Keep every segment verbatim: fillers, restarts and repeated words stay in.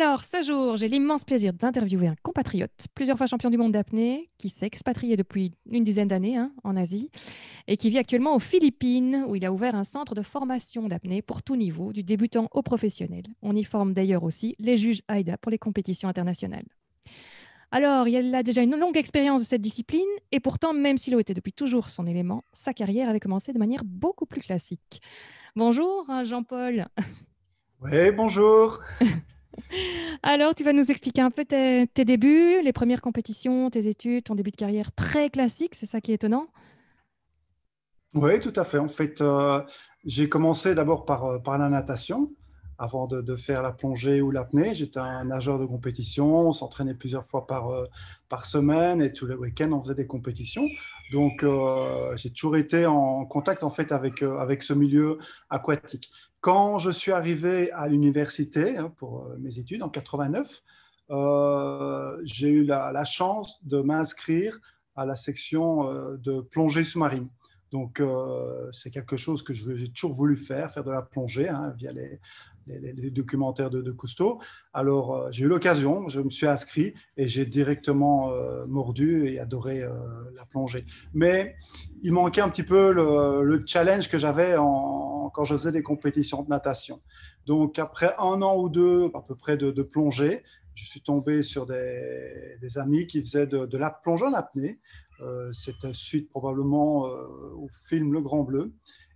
Alors, ce jour, j'ai l'immense plaisir d'interviewer un compatriote, plusieurs fois champion du monde d'apnée, qui s'est expatrié depuis une dizaine d'années hein, en Asie et qui vit actuellement aux Philippines, où il a ouvert un centre de formation d'apnée pour tout niveau, du débutant au professionnel. On y forme d'ailleurs aussi les juges AIDA pour les compétitions internationales. Alors, il a déjà une longue expérience de cette discipline et pourtant, même s'il était depuis toujours son élément, sa carrière avait commencé de manière beaucoup plus classique. Bonjour hein, Jean-Paul. Oui, bonjour. Alors, tu vas nous expliquer un peu tes, tes débuts, les premières compétitions, tes études, ton début de carrière très classique, c'est ça qui est étonnant? Oui, tout à fait. En fait, euh, j'ai commencé d'abord par, par la natation. Avant de, de faire la plongée ou l'apnée, j'étais un nageur de compétition, on s'entraînait plusieurs fois par, euh, par semaine et tous les week-ends, on faisait des compétitions. Donc, euh, j'ai toujours été en contact en fait, avec, euh, avec ce milieu aquatique. Quand je suis arrivé à l'université hein, pour euh, mes études en quatre-vingt-neuf, euh, j'ai eu la, la chance de m'inscrire à la section euh, de plongée sous-marine. Donc, euh, c'est quelque chose que j'ai toujours voulu faire, faire de la plongée hein, via les, les, les documentaires de, de Cousteau. Alors, euh, j'ai eu l'occasion, je me suis inscrit et j'ai directement euh, mordu et adoré euh, la plongée. Mais il manquait un petit peu le, le challenge que j'avais en, quand je faisais des compétitions de natation. Donc, après un an ou deux à peu près de, de plongée, je suis tombé sur des, des amis qui faisaient de, de la plongée en apnée. Euh, C'était suite probablement euh, au film Le Grand Bleu.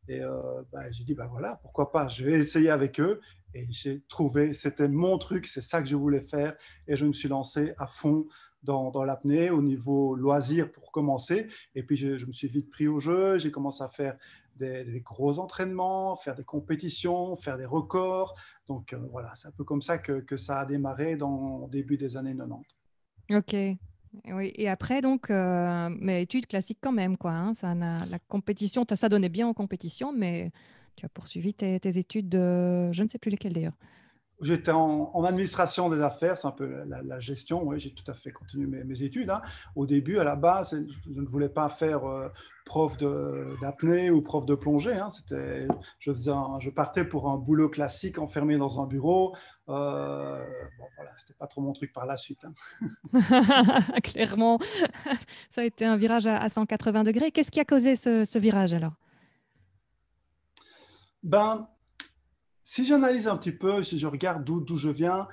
Et euh, bah, j'ai dit, bah, voilà, pourquoi pas, je vais essayer avec eux. Et j'ai trouvé, c'était mon truc, c'est ça que je voulais faire. Et je me suis lancé à fond dans, dans l'apnée, au niveau loisir pour commencer. Et puis, je, je me suis vite pris au jeu. J'ai commencé à faire des, des gros entraînements, faire des compétitions, faire des records. Donc, euh, voilà, c'est un peu comme ça que, que ça a démarré dans, au début des années quatre-vingt-dix. OK. Oui, et après, donc, euh, mes études classiques quand même, quoi, hein, ça, la, la compétition, ça donnait bien en compétition, mais tu as poursuivi tes, tes études de, je ne sais plus lesquelles d'ailleurs. J'étais en, en administration des affaires, c'est un peu la, la gestion, oui, j'ai tout à fait continué mes, mes études. Hein. Au début, à la base, je ne voulais pas faire euh, prof d'apnée ou prof de plongée. Hein. C'était, je, faisais un, je partais pour un boulot classique enfermé dans un bureau. Euh, bon, voilà, ce n'était pas trop mon truc par la suite. Hein. Clairement, ça a été un virage à, à cent quatre-vingts degrés. Qu'est-ce qui a causé ce, ce virage alors? Ben... Si j'analyse un petit peu, si je regarde d'où je viens,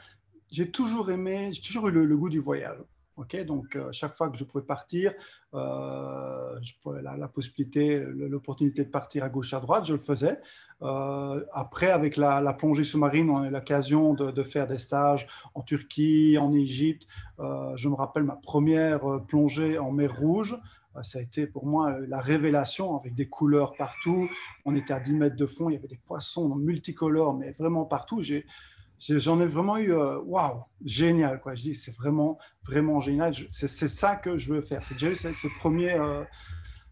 j'ai toujours aimé, j'ai toujours eu le, le goût du voyage. Okay, donc, euh, chaque fois que je pouvais partir, euh, je pouvais, la, la possibilité, l'opportunité de partir à gauche, à droite, je le faisais. Euh, après, avec la, la plongée sous-marine, on a eu l'occasion de, de faire des stages en Turquie, en Égypte. Euh, je me rappelle ma première plongée en mer Rouge. Ça a été pour moi la révélation avec des couleurs partout. On était à dix mètres de fond, il y avait des poissons multicolores, mais vraiment partout. J'ai, j'en ai vraiment eu, waouh, génial, quoi. Je dis, c'est vraiment, vraiment génial. C'est ça que je veux faire. C'est déjà eu ce, ce premier, euh,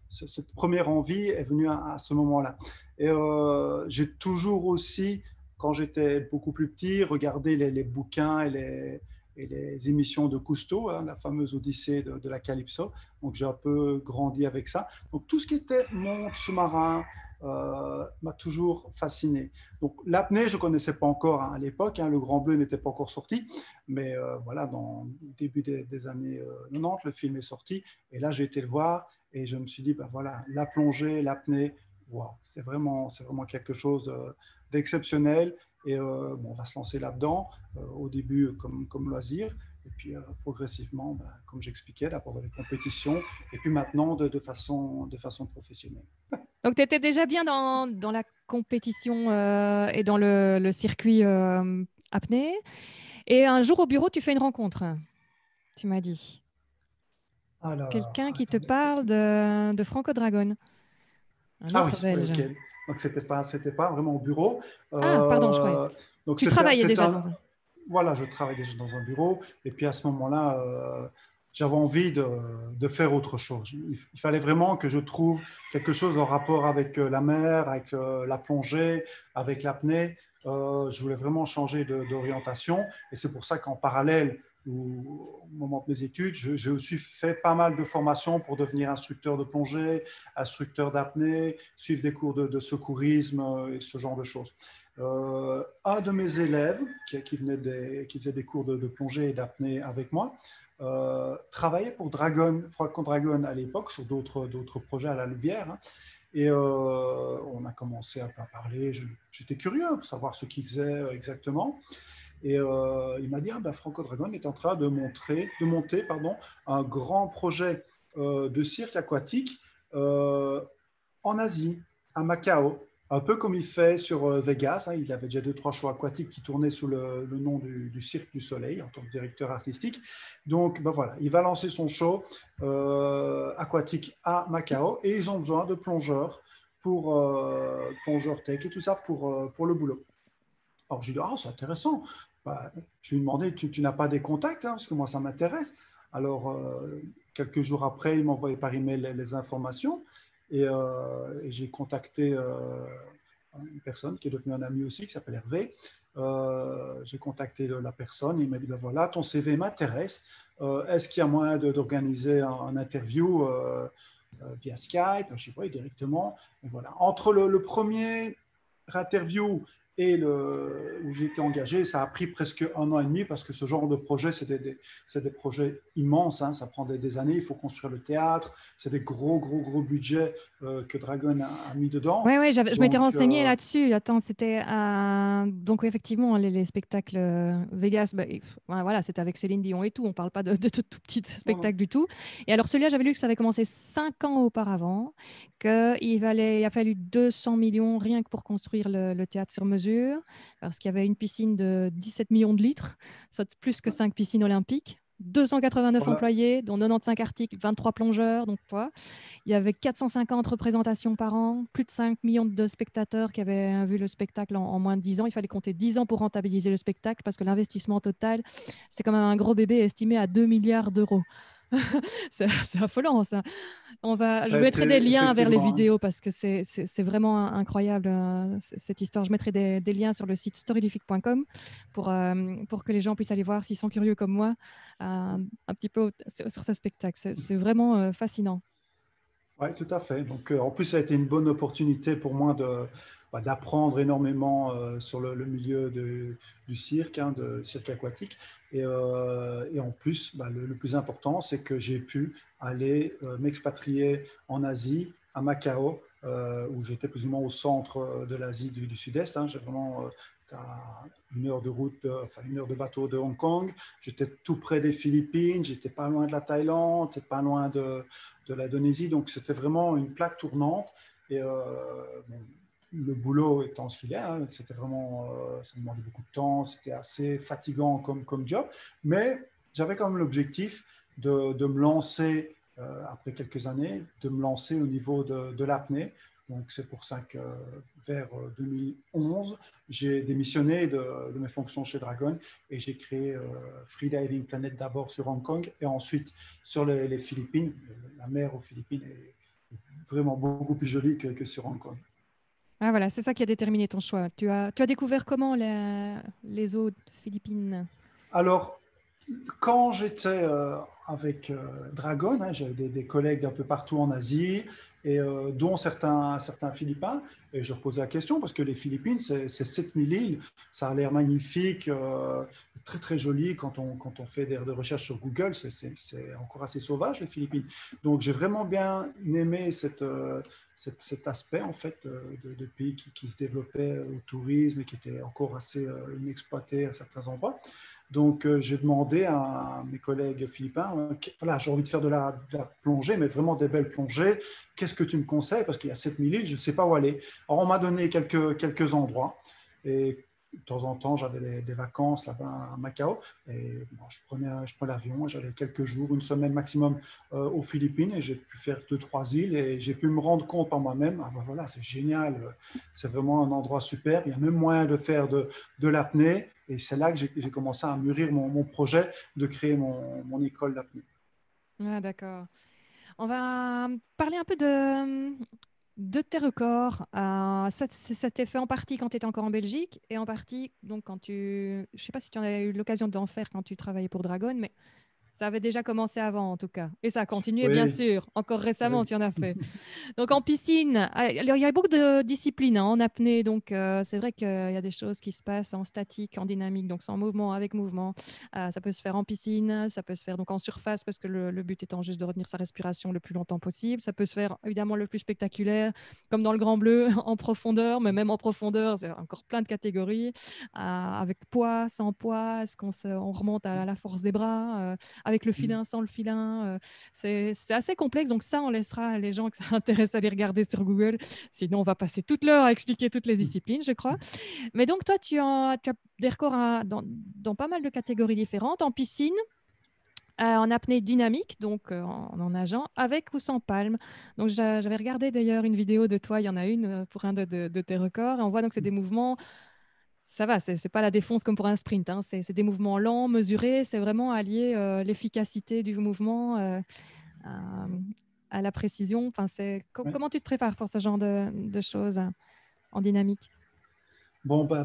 ce, cette première envie est venue à, à ce moment-là. Et euh, j'ai toujours aussi, quand j'étais beaucoup plus petit, regardé les, les bouquins et les... et les émissions de Cousteau, hein, la fameuse Odyssée de, de la Calypso. Donc, j'ai un peu grandi avec ça. Donc, tout ce qui était monde sous-marin euh, m'a toujours fasciné. Donc, l'apnée, je ne connaissais pas encore hein, à l'époque. Hein, le Grand Bleu n'était pas encore sorti. Mais euh, voilà, dans le début des, des années euh, quatre-vingt-dix, le film est sorti. Et là, j'ai été le voir et je me suis dit, ben voilà, la plongée, l'apnée, waouh, c'est vraiment, c'est vraiment quelque chose d'exceptionnel. Et euh, bon, on va se lancer là-dedans, euh, au début comme, comme loisir, et puis euh, progressivement, ben, comme j'expliquais, d'abord dans les compétitions, et puis maintenant de, de, façon, de façon professionnelle. Donc, tu étais déjà bien dans, dans la compétition euh, et dans le, le circuit euh, apnée. Et un jour au bureau, tu fais une rencontre, tu m'as dit. Quelqu'un qui te parle de, de Franco Dragone. Ah oui, Belge. Okay. Donc, ce n'était pas, pas vraiment au bureau. Ah, euh, pardon, je croyais. Donc tu travaillais déjà un, dans un... Voilà, je travaillais déjà dans un bureau. Et puis, à ce moment-là, euh, j'avais envie de, de faire autre chose. Il, il fallait vraiment que je trouve quelque chose en rapport avec euh, la mer, avec euh, la plongée, avec l'apnée. Euh, je voulais vraiment changer d'orientation. Et c'est pour ça qu'en parallèle, au moment de mes études, j'ai aussi fait pas mal de formations pour devenir instructeur de plongée, instructeur d'apnée, suivre des cours de, de secourisme et ce genre de choses. Euh, un de mes élèves, qui, qui, venait des, qui faisait des cours de, de plongée et d'apnée avec moi, euh, travaillait pour Dragone, Franco Dragone à l'époque, sur d'autres projets à la Louvière. Hein. Et euh, on a commencé à parler, j'étais curieux pour savoir ce qu'il faisait exactement. Et euh, il m'a dit, ah ben, Franco Dragone est en train de, montrer, de monter pardon, un grand projet euh, de cirque aquatique euh, en Asie, à Macao. Un peu comme il fait sur Vegas, hein, il avait déjà deux, trois shows aquatiques qui tournaient sous le, le nom du, du Cirque du Soleil en tant que directeur artistique. Donc, ben voilà, il va lancer son show euh, aquatique à Macao et ils ont besoin de plongeurs, pour euh, plongeurs tech et tout ça pour, euh, pour le boulot. Alors, je lui dis, ah, oh, c'est intéressant. Ben, je lui ai demandé, tu, tu n'as pas des contacts, hein, parce que moi, ça m'intéresse. Alors, euh, quelques jours après, il m'envoyait par email les, les informations. Et, euh, et j'ai contacté euh, une personne qui est devenue un ami aussi, qui s'appelle Hervé. Euh, j'ai contacté la personne, il m'a dit, ben voilà, ton C V m'intéresse. Euh, Est-ce qu'il y a moyen d'organiser un, un interview euh, euh, via Skype, je ne sais pas, directement. Et voilà. Entre le, le premier interview et le, où j'ai été engagé, ça a pris presque un an et demi parce que ce genre de projet, c'est des, des, des projets immenses, hein, ça prend des, des années, il faut construire le théâtre, c'est des gros, gros, gros budgets euh, que Dragone a, a mis dedans. Oui, oui, je m'étais renseignée euh... là-dessus. Attends, c'était euh... donc effectivement les, les spectacles Vegas, bah, et, voilà, c'était avec Céline Dion et tout, on ne parle pas de, de tout, tout petit spectacle, non, du tout. Et alors celui-là, j'avais lu que ça avait commencé cinq ans auparavant, qu'il a fallu deux cents millions rien que pour construire le, le théâtre sur mesure. Parce qu'il y avait une piscine de dix-sept millions de litres, soit plus que cinq piscines olympiques, deux cent quatre-vingt-neuf voilà, employés, dont quatre-vingt-quinze articles, vingt-trois plongeurs. Donc, quoi. Il y avait quatre cent cinquante représentations par an, plus de cinq millions de spectateurs qui avaient vu le spectacle en, en moins de dix ans. Il fallait compter dix ans pour rentabiliser le spectacle parce que l'investissement total, c'est quand même un gros bébé estimé à deux milliards d'euros. C'est affolant, ça. On va, ça je mettrai été, des liens vers les vidéos parce que c'est vraiment incroyable, euh, cette histoire. Je mettrai des, des liens sur le site storylific point com pour, euh, pour que les gens puissent aller voir s'ils sont curieux comme moi euh, un petit peu sur, sur ce spectacle. C'est vraiment euh, fascinant. Oui, tout à fait. Donc, euh, en plus, ça a été une bonne opportunité pour moi de... d'apprendre énormément euh, sur le, le milieu de, du cirque, hein, de cirque aquatique. Et, euh, et en plus, bah, le, le plus important, c'est que j'ai pu aller euh, m'expatrier en Asie, à Macao, euh, où j'étais plus ou moins au centre de l'Asie du, du Sud-Est. Hein. J'ai vraiment... Euh, à une heure de route, de, enfin une heure de bateau de Hong Kong. J'étais tout près des Philippines, j'étais pas loin de la Thaïlande, j'étais pas loin de, de l'Indonésie. Donc c'était vraiment une plaque tournante. Et euh, bon, le boulot étant ce qu'il est, hein, c'était vraiment, euh, ça demandait beaucoup de temps, c'était assez fatigant comme, comme job. Mais j'avais quand même l'objectif de, de me lancer, euh, après quelques années, de me lancer au niveau de, de l'apnée. Donc, c'est pour ça que vers deux mille onze, j'ai démissionné de, de mes fonctions chez Dragone et j'ai créé euh, Freediving Planet d'abord sur Hong Kong et ensuite sur les, les Philippines. La mer aux Philippines est vraiment beaucoup plus jolie que, que sur Hong Kong. Ah voilà, c'est ça qui a déterminé ton choix. Tu as, tu as découvert comment la, les eaux philippines? Alors, quand j'étais euh, avec euh, Dragone, hein, j'avais des, des collègues d'un peu partout en Asie, et, euh, dont certains, certains Philippins, et je reposais la question parce que les Philippines, c'est sept mille îles, ça a l'air magnifique, euh, très très joli. Quand on, quand on fait des, des recherches sur Google, c'est encore assez sauvage les Philippines. Donc j'ai vraiment bien aimé cette, euh, cette, cet aspect en fait de, de pays qui, qui se développait au tourisme et qui était encore assez euh, inexploité à certains endroits. Donc euh, j'ai demandé à, à mes collègues philippins, euh, voilà, j'ai envie de faire de la, de la plongée, mais vraiment des belles plongées, qu'est-ce que tu me conseilles? Parce qu'il y a sept mille îles, je ne sais pas où aller. Alors, on m'a donné quelques, quelques endroits. Et de temps en temps, j'avais des vacances là-bas à Macao. Et bon, je prenais, je prenais l'avion, j'allais quelques jours, une semaine maximum euh, aux Philippines. Et j'ai pu faire deux, trois îles. Et j'ai pu me rendre compte par moi-même. Ah ben voilà, c'est génial. C'est vraiment un endroit superbe. Il y a même moyen de faire de, de l'apnée. Et c'est là que j'ai commencé à mûrir mon, mon projet de créer mon, mon école d'apnée. Ah, d'accord. On va parler un peu de, de tes records. Euh, ça, ça t'est fait en partie quand tu étais encore en Belgique et en partie donc quand tu... Je ne sais pas si tu en as eu l'occasion d'en faire quand tu travaillais pour Dragone, mais Ça avait déjà commencé avant, en tout cas. Et ça a continué, oui. bien sûr. Encore récemment, oui. tu en as fait. Donc, en piscine, alors, il y a beaucoup de disciplines hein, en apnée. Donc, euh, c'est vrai qu'il y a des choses qui se passent en statique, en dynamique, donc sans mouvement, avec mouvement. Euh, ça peut se faire en piscine, ça peut se faire donc, en surface, parce que le, le but étant juste de retenir sa respiration le plus longtemps possible. Ça peut se faire, évidemment, le plus spectaculaire, comme dans le Grand Bleu, en profondeur. Mais même en profondeur, c'est encore plein de catégories. Euh, avec poids, sans poids, est-ce qu'on se, on remonte à la force des bras euh, avec le filin, sans le filin, euh, c'est, c'est assez complexe. Donc ça, on laissera les gens que ça intéresse aller regarder sur Google. Sinon, on va passer toute l'heure à expliquer toutes les disciplines, je crois. Mais donc, toi, tu, en, tu as des records à, dans, dans pas mal de catégories différentes, en piscine, Euh, en apnée dynamique, donc euh, en, en nageant, avec ou sans palme. Donc j'avais regardé d'ailleurs une vidéo de toi, il y en a une pour un de, de, de tes records, et on voit donc c'est des mouvements, ça va, c'est, c'est pas la défonce comme pour un sprint, hein, c'est, c'est des mouvements lents, mesurés, c'est vraiment allier euh, l'efficacité du mouvement euh, à, à la précision. Enfin, c'est, co- ouais. Comment tu te prépares pour ce genre de, de choses hein, en dynamique? Bon, bah...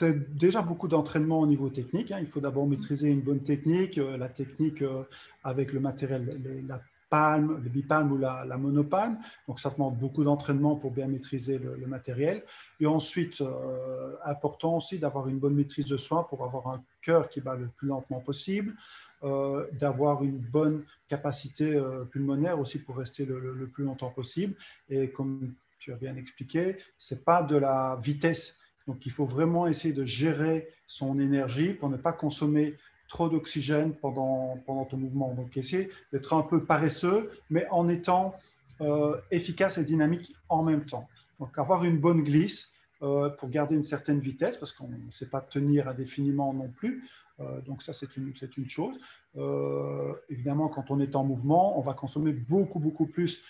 c'est déjà beaucoup d'entraînement au niveau technique. Hein. Il faut d'abord maîtriser une bonne technique, euh, la technique euh, avec le matériel, les, la palme, le bipalme ou la, la monopalme. Donc, ça demande beaucoup d'entraînement pour bien maîtriser le, le matériel. Et ensuite, euh, important aussi d'avoir une bonne maîtrise de soi pour avoir un cœur qui bat le plus lentement possible, euh, d'avoir une bonne capacité euh, pulmonaire aussi pour rester le, le, le plus longtemps possible. Et comme tu as bien expliqué, ce n'est pas de la vitesse. Donc, il faut vraiment essayer de gérer son énergie pour ne pas consommer trop d'oxygène pendant, pendant ton mouvement. Donc, essayer d'être un peu paresseux, mais en étant euh, efficace et dynamique en même temps. Donc, avoir une bonne glisse euh, pour garder une certaine vitesse, parce qu'on ne sait pas tenir indéfiniment non plus. Euh, donc, ça, c'est une, c'est une chose. Euh, évidemment, quand on est en mouvement, on va consommer beaucoup, beaucoup plus euh,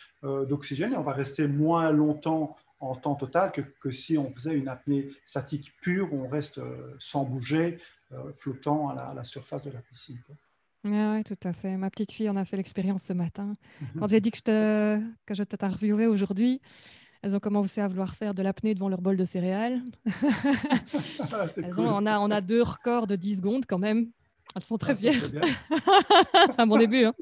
d'oxygène et on va rester moins longtemps en temps total que, que si on faisait une apnée statique pure où on reste euh, sans bouger, euh, flottant à la, à la surface de la piscine. Quoi. Ah oui, tout à fait. Ma petite fille en a fait l'expérience ce matin. Quand j'ai dit que je te, que je t'interviewais aujourd'hui, elles ont commencé à vouloir faire de l'apnée devant leur bol de céréales. C'est elles cool. ont, on, a, on a deux records de dix secondes quand même. Elles sont très ah, fières. C'est un bon début. Hein.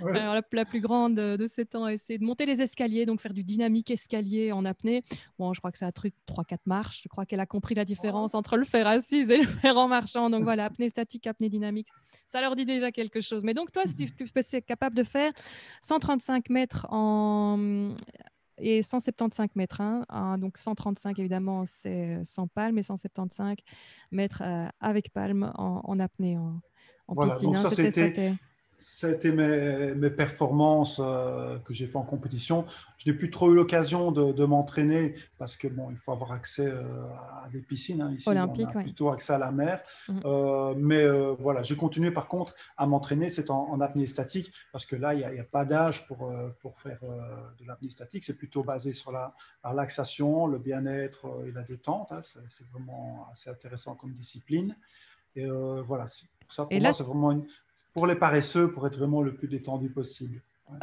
Ouais. Alors, la, la plus grande de sept ans a essayé de monter les escaliers, donc faire du dynamique escalier en apnée. Bon, je crois que c'est un truc trois à quatre marches. Je crois qu'elle a compris la différence oh. entre le faire assise et le faire en marchant. Donc voilà, apnée statique, apnée dynamique. Ça leur dit déjà quelque chose. Mais donc toi, si tu, tu es capable de faire cent trente-cinq mètres en... et cent soixante-quinze mètres. Hein, hein, donc cent trente-cinq, évidemment, c'est sans palme et cent soixante-quinze mètres euh, avec palme en, en apnée, en, en voilà, piscine. Donc ça, hein, c'était, c'était... ça a été mes, mes performances euh, que j'ai fait en compétition. Je n'ai plus trop eu l'occasion de, de m'entraîner parce que bon, il faut avoir accès euh, à des piscines. Hein, ici, olympique, on a ouais. plutôt accès à la mer. Mm-hmm. Euh, mais euh, voilà, j'ai continué par contre à m'entraîner. C'est en, en apnée statique parce que là, il n'y a, a pas d'âge pour, euh, pour faire euh, de l'apnée statique. C'est plutôt basé sur la, la relaxation, le bien-être euh, et la détente. Hein, c'est, c'est vraiment assez intéressant comme discipline. Et euh, voilà, c'est, pour ça, pour et moi, là... c'est vraiment une... pour les paresseux, pour être vraiment le plus détendu possible. Ouais.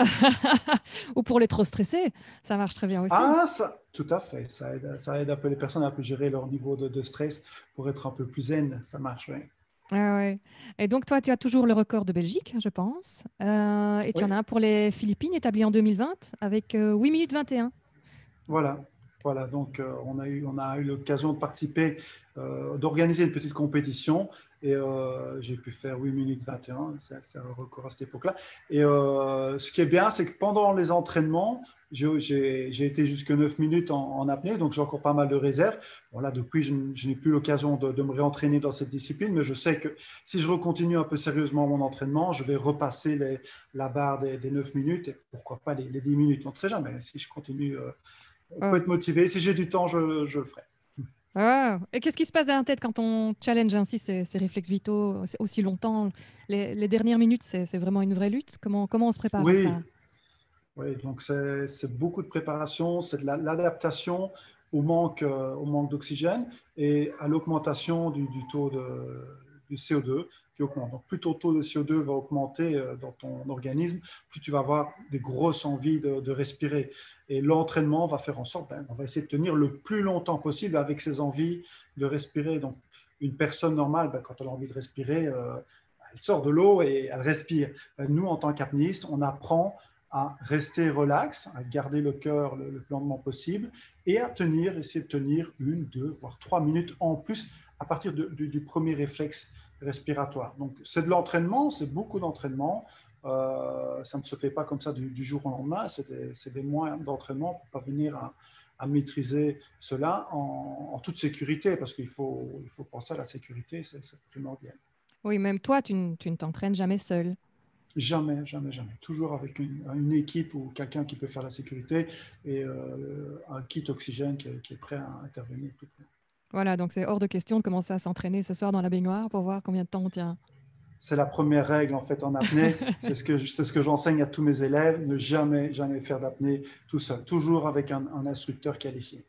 Ou pour les trop stressés, ça marche très bien aussi. Ah, ça, tout à fait. Ça aide, ça aide un peu les personnes à plus gérer leur niveau de, de stress pour être un peu plus zen. Ça marche, oui. Ah ouais. Et donc, toi, tu as toujours le record de Belgique, je pense. Euh, et tu oui. en as un pour les Philippines, établi en deux mille vingt, avec euh, huit minutes vingt et un. Voilà. Voilà, donc euh, on, a eu, on a eu l'occasion de participer, euh, d'organiser une petite compétition et euh, j'ai pu faire huit minutes vingt et un, c'est, c'est un record à cette époque-là. Et euh, ce qui est bien, c'est que pendant les entraînements, j'ai, j'ai, j'ai été jusqu'à neuf minutes en, en apnée, donc j'ai encore pas mal de réserves. Bon, là, depuis, je, je n'ai plus l'occasion de, de me réentraîner dans cette discipline, mais je sais que si je recontinue un peu sérieusement mon entraînement, je vais repasser les, la barre des, des neuf minutes et pourquoi pas les, les dix minutes, on ne sait jamais si je continue... Euh, On peut être motivé. Si j'ai du temps, je, je le ferai. Oh. Et qu'est-ce qui se passe dans la tête quand on challenge ainsi ces, ces réflexes vitaux aussi longtemps? les, les dernières minutes, c'est, c'est vraiment une vraie lutte. Comment, comment on se prépare oui. à ça? Oui, donc c'est, c'est beaucoup de préparation, c'est de la, l'adaptation au manque, euh, au manque d'oxygène et à l'augmentation du, du taux de... du C O deux qui augmente. Donc, plus ton taux de C O deux va augmenter dans ton organisme, plus tu vas avoir des grosses envies de, de respirer. Et l'entraînement va faire en sorte, ben, on va essayer de tenir le plus longtemps possible avec ces envies de respirer. Donc, une personne normale, ben, quand elle a envie de respirer, euh, elle sort de l'eau et elle respire. Nous, en tant qu'apnéistes, on apprend à rester relax, à garder le cœur le, le plus lentement possible et à tenir, essayer de tenir une, deux, voire trois minutes en plus à partir de, du, du premier réflexe respiratoire. Donc, c'est de l'entraînement, c'est beaucoup d'entraînement. Euh, ça ne se fait pas comme ça du, du jour au lendemain, c'est des, des moyens d'entraînement pour parvenir à, à maîtriser cela en, en toute sécurité, parce qu'il faut, il faut penser à la sécurité, c'est primordial. Oui, même toi, tu, tu ne t'entraînes jamais seul. Jamais, jamais, jamais. Toujours avec une, une équipe ou quelqu'un qui peut faire la sécurité et euh, un kit oxygène qui, qui est prêt à intervenir. Voilà, donc c'est hors de question de commencer à s'entraîner ce soir dans la baignoire pour voir combien de temps on tient. C'est la première règle en fait en apnée, c'est ce que, ce que j'enseigne à tous mes élèves, ne jamais, jamais faire d'apnée tout seul, toujours avec un, un instructeur qualifié.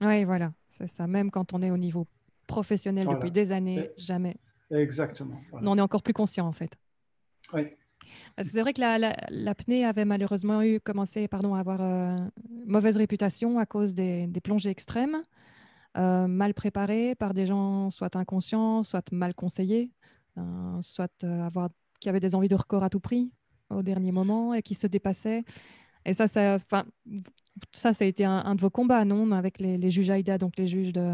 Oui, voilà, c'est ça, même quand on est au niveau professionnel voilà. Depuis des années, et, jamais. Exactement. Voilà. On est encore plus conscient en fait. Oui. C'est vrai que la, la, l'apnée avait malheureusement eu, commencé pardon, à avoir euh, mauvaise réputation à cause des, des plongées extrêmes, euh, mal préparées par des gens soit inconscients, soit mal conseillés. Euh, soit euh, avoir, qui avaient des envies de record à tout prix au dernier moment et qui se dépassaient. Et ça, ça, ça, ça a été un, un de vos combats, non, avec les, les juges AIDA, donc les juges de,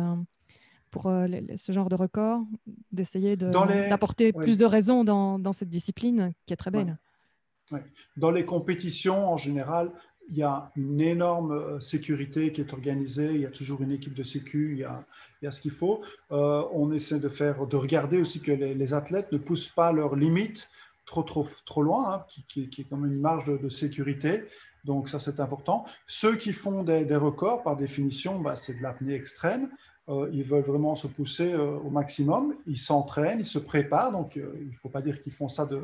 pour euh, les, ce genre de record, d'essayer d'apporter de, les... ouais. plus de raison dans, dans cette discipline qui est très belle. Ouais. Ouais. Dans les compétitions, en général, il y a une énorme sécurité qui est organisée, il y a toujours une équipe de sécu, il y a, il y a ce qu'il faut. Euh, on essaie de, faire, de regarder aussi que les, les athlètes ne poussent pas leurs limites trop, trop, trop loin, hein, qui, qui, qui est comme une marge de, de sécurité. Donc ça, c'est important. Ceux qui font des, des records, par définition, bah, c'est de l'apnée extrême. Euh, ils veulent vraiment se pousser euh, au maximum. Ils s'entraînent, ils se préparent. Donc euh, il ne faut pas dire qu'ils font ça de...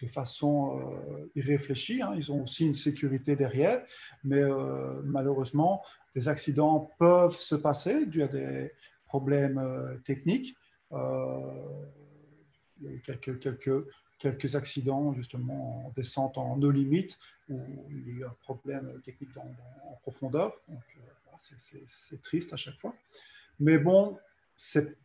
de façon euh, irréfléchie, hein. Ils ont aussi une sécurité derrière, mais euh, malheureusement, des accidents peuvent se passer dû à des problèmes euh, techniques. Euh, il y a eu quelques, quelques, quelques accidents, justement, en descente en eau limite, où il y a eu un problème technique dans, dans, en profondeur. Donc, euh, c'est triste à chaque fois. Mais bon, c'est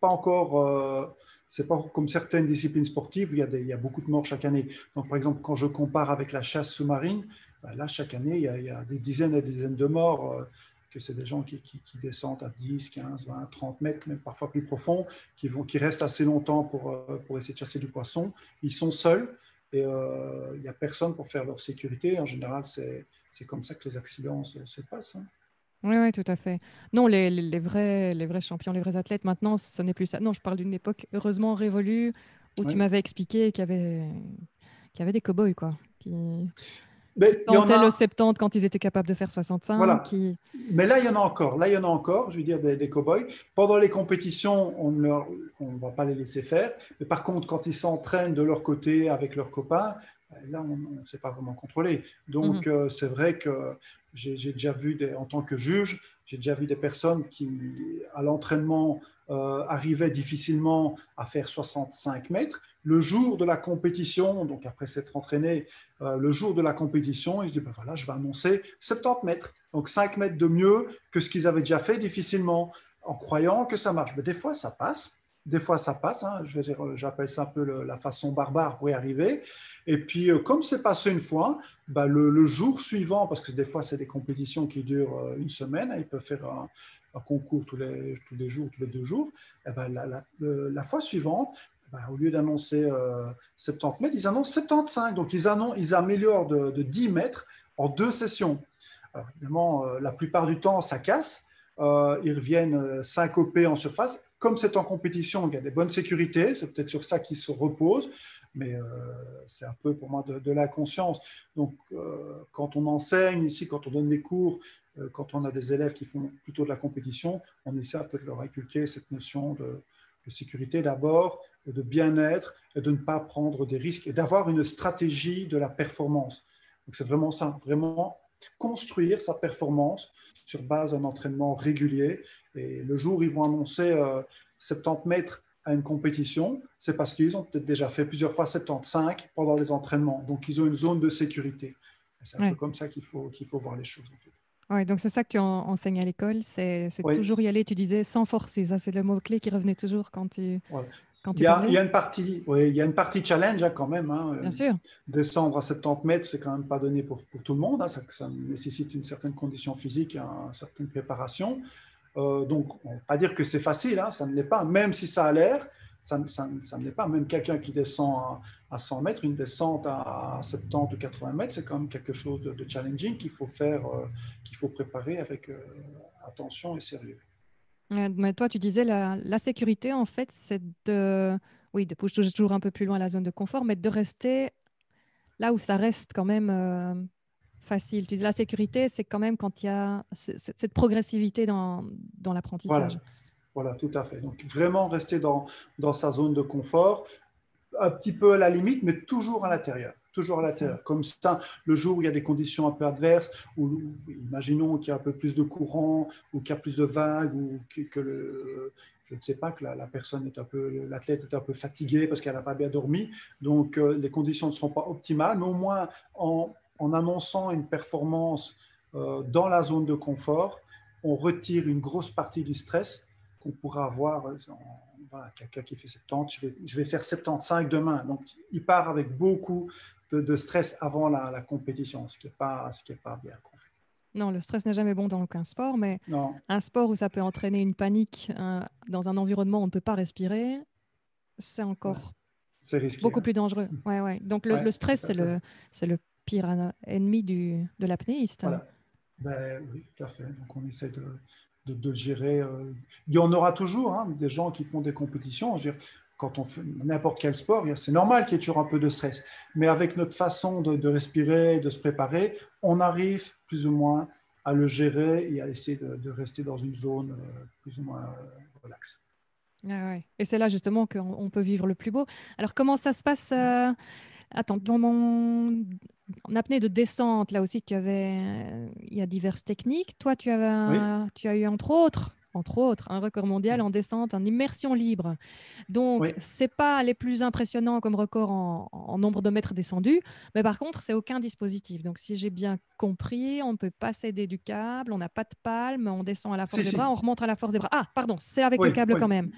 pas encore, euh, c'est pas comme certaines disciplines sportives où il y a, des, il y a beaucoup de morts chaque année. Donc, par exemple, quand je compare avec la chasse sous-marine, ben là, chaque année, il y, a, il y a des dizaines et des dizaines de morts, euh, que c'est des gens qui, qui, qui descendent à dix, quinze, vingt, trente mètres, même parfois plus profond, qui, vont, qui restent assez longtemps pour, euh, pour essayer de chasser du poisson. Ils sont seuls et euh, il n'y a personne pour faire leur sécurité. En général, c'est comme ça que les accidents se, se passent, hein. Oui, oui, tout à fait. Non, les, les, les, vrais, les vrais champions, les vrais athlètes, maintenant, ce n'est plus ça. Non, je parle d'une époque heureusement révolue où ouais. tu m'avais expliqué qu'il y avait, qu'il y avait des cow-boys, quoi, qui mais tentaient a... le soixante-dix quand ils étaient capables de faire soixante-cinq. Voilà. Qui... Mais là, il y en a encore. Là, il y en a encore, je veux dire, des, des cow-boys. Pendant les compétitions, on ne leur... on va pas les laisser faire. Mais par contre, quand ils s'entraînent de leur côté avec leurs copains, là, on ne sait pas vraiment contrôler. Donc, mm-hmm. euh, c'est vrai que j'ai déjà vu, des, en tant que juge, j'ai déjà vu des personnes qui, à l'entraînement, euh, arrivaient difficilement à faire soixante-cinq mètres. Le jour de la compétition, donc après s'être entraîné, euh, le jour de la compétition, ils se disent, ben voilà, je vais annoncer soixante-dix mètres. Donc, cinq mètres de mieux que ce qu'ils avaient déjà fait difficilement, en croyant que ça marche. Mais des fois, ça passe. Des fois, ça passe, hein, j'appelle ça un peu le, la façon barbare pour y arriver. Et puis, comme c'est passé une fois, bah le, le jour suivant, parce que des fois, c'est des compétitions qui durent une semaine, ils peuvent faire un, un concours tous les, tous les jours, tous les deux jours, et bah la, la, la fois suivante, bah au lieu d'annoncer euh, soixante-dix mètres, ils annoncent soixante-quinze. Donc, ils, annoncent, ils améliorent de, de dix mètres en deux sessions. Alors, évidemment, la plupart du temps, ça casse. Euh, ils reviennent syncopés en surface. Comme c'est en compétition, il y a des bonnes sécurités, c'est peut-être sur ça qu'ils se reposent, mais euh, c'est un peu pour moi de, de l'inconscience. Donc, euh, quand on enseigne ici, quand on donne des cours, euh, quand on a des élèves qui font plutôt de la compétition, on essaie un peu de leur inculquer cette notion de, de sécurité d'abord, de bien-être, et de ne pas prendre des risques, et d'avoir une stratégie de la performance. Donc, c'est vraiment ça, vraiment construire sa performance sur base d'un entraînement régulier. Et le jour où ils vont annoncer euh, soixante-dix mètres à une compétition, c'est parce qu'ils ont peut-être déjà fait plusieurs fois soixante-quinze pendant les entraînements. Donc, ils ont une zone de sécurité. C'est un ouais. peu comme ça qu'il faut, qu'il faut voir les choses, en fait. Oui, donc c'est ça que tu en, enseignes à l'école, c'est ouais. toujours y aller, tu disais, sans forcer. Ça, c'est le mot-clé qui revenait toujours quand tu... Voilà. Il y, a, il, y a une partie, oui, il y a une partie challenge hein, quand même. Hein. Bien sûr. Descendre à soixante-dix mètres, c'est quand même pas donné pour, pour tout le monde. Hein. Ça, ça nécessite une certaine condition physique, une certaine préparation. Euh, donc, on ne peut pas dire que c'est facile, hein, ça ne l'est pas, même si ça a l'air, ça, ça, ça ne l'est pas. Même quelqu'un qui descend à, à cent mètres, une descente à soixante-dix ou quatre-vingts mètres, c'est quand même quelque chose de, de challenging qu'il faut faire, euh, qu'il faut préparer avec euh, attention et sérieux. Mais toi, tu disais la, la sécurité, en fait, c'est de, oui, de pousser toujours un peu plus loin la zone de confort, mais de rester là où ça reste quand même euh, facile. Tu dis la sécurité, c'est quand même quand il y a cette progressivité dans, dans l'apprentissage. Voilà. Voilà, tout à fait. Donc, vraiment rester dans, dans sa zone de confort, un petit peu à la limite, mais toujours à l'intérieur. Toujours à la terre. Comme ça, le jour où il y a des conditions un peu adverses, ou imaginons qu'il y a un peu plus de courant, ou qu'il y a plus de vagues, ou que, que le, je ne sais pas, que la, la personne est un peu, l'athlète est un peu fatiguée parce qu'elle n'a pas bien dormi. Donc, euh, les conditions ne seront pas optimales. Mais au moins, en, en annonçant une performance euh, dans la zone de confort, on retire une grosse partie du stress qu'on pourra avoir. Euh, en, Voilà, quelqu'un qui fait soixante-dix, je vais, je vais faire soixante-quinze demain. Donc, il part avec beaucoup de, de stress avant la, la compétition, ce qui n'est pas, pas bien. Non, le stress n'est jamais bon dans aucun sport, mais non. Un sport où ça peut entraîner une panique, hein, dans un environnement où on ne peut pas respirer, c'est encore ouais. risqué, beaucoup hein. plus dangereux. Ouais, ouais. Donc, le, ouais, le stress, c'est le, le pire ennemi du, de l'apnéiste. Voilà. Hein. Ben, oui, tout à fait. Donc, on essaie de... De, de gérer. Euh, il y en aura toujours hein, des gens qui font des compétitions. Je veux dire, quand on fait n'importe quel sport, c'est normal qu'il y ait toujours un peu de stress. Mais avec notre façon de, de respirer, de se préparer, on arrive plus ou moins à le gérer et à essayer de, de rester dans une zone euh, plus ou moins euh, relaxe. Ah ouais. Et c'est là justement qu'on peut vivre le plus beau. Alors comment ça se passe euh... Attends, dans mon en apnée de descente, là aussi, tu avais... il y a diverses techniques. Toi, tu, avais... oui. tu as eu, entre autres, entre autres, un record mondial en descente, en immersion libre. Donc, oui. ce n'est pas les plus impressionnants comme record en... en nombre de mètres descendus, mais par contre, c'est aucun dispositif. Donc, si j'ai bien compris, on ne peut pas céder du câble, on n'a pas de palme, on descend à la force si, des si. bras, on remonte à la force des bras. Ah, pardon, c'est avec oui, le câble oui. quand même.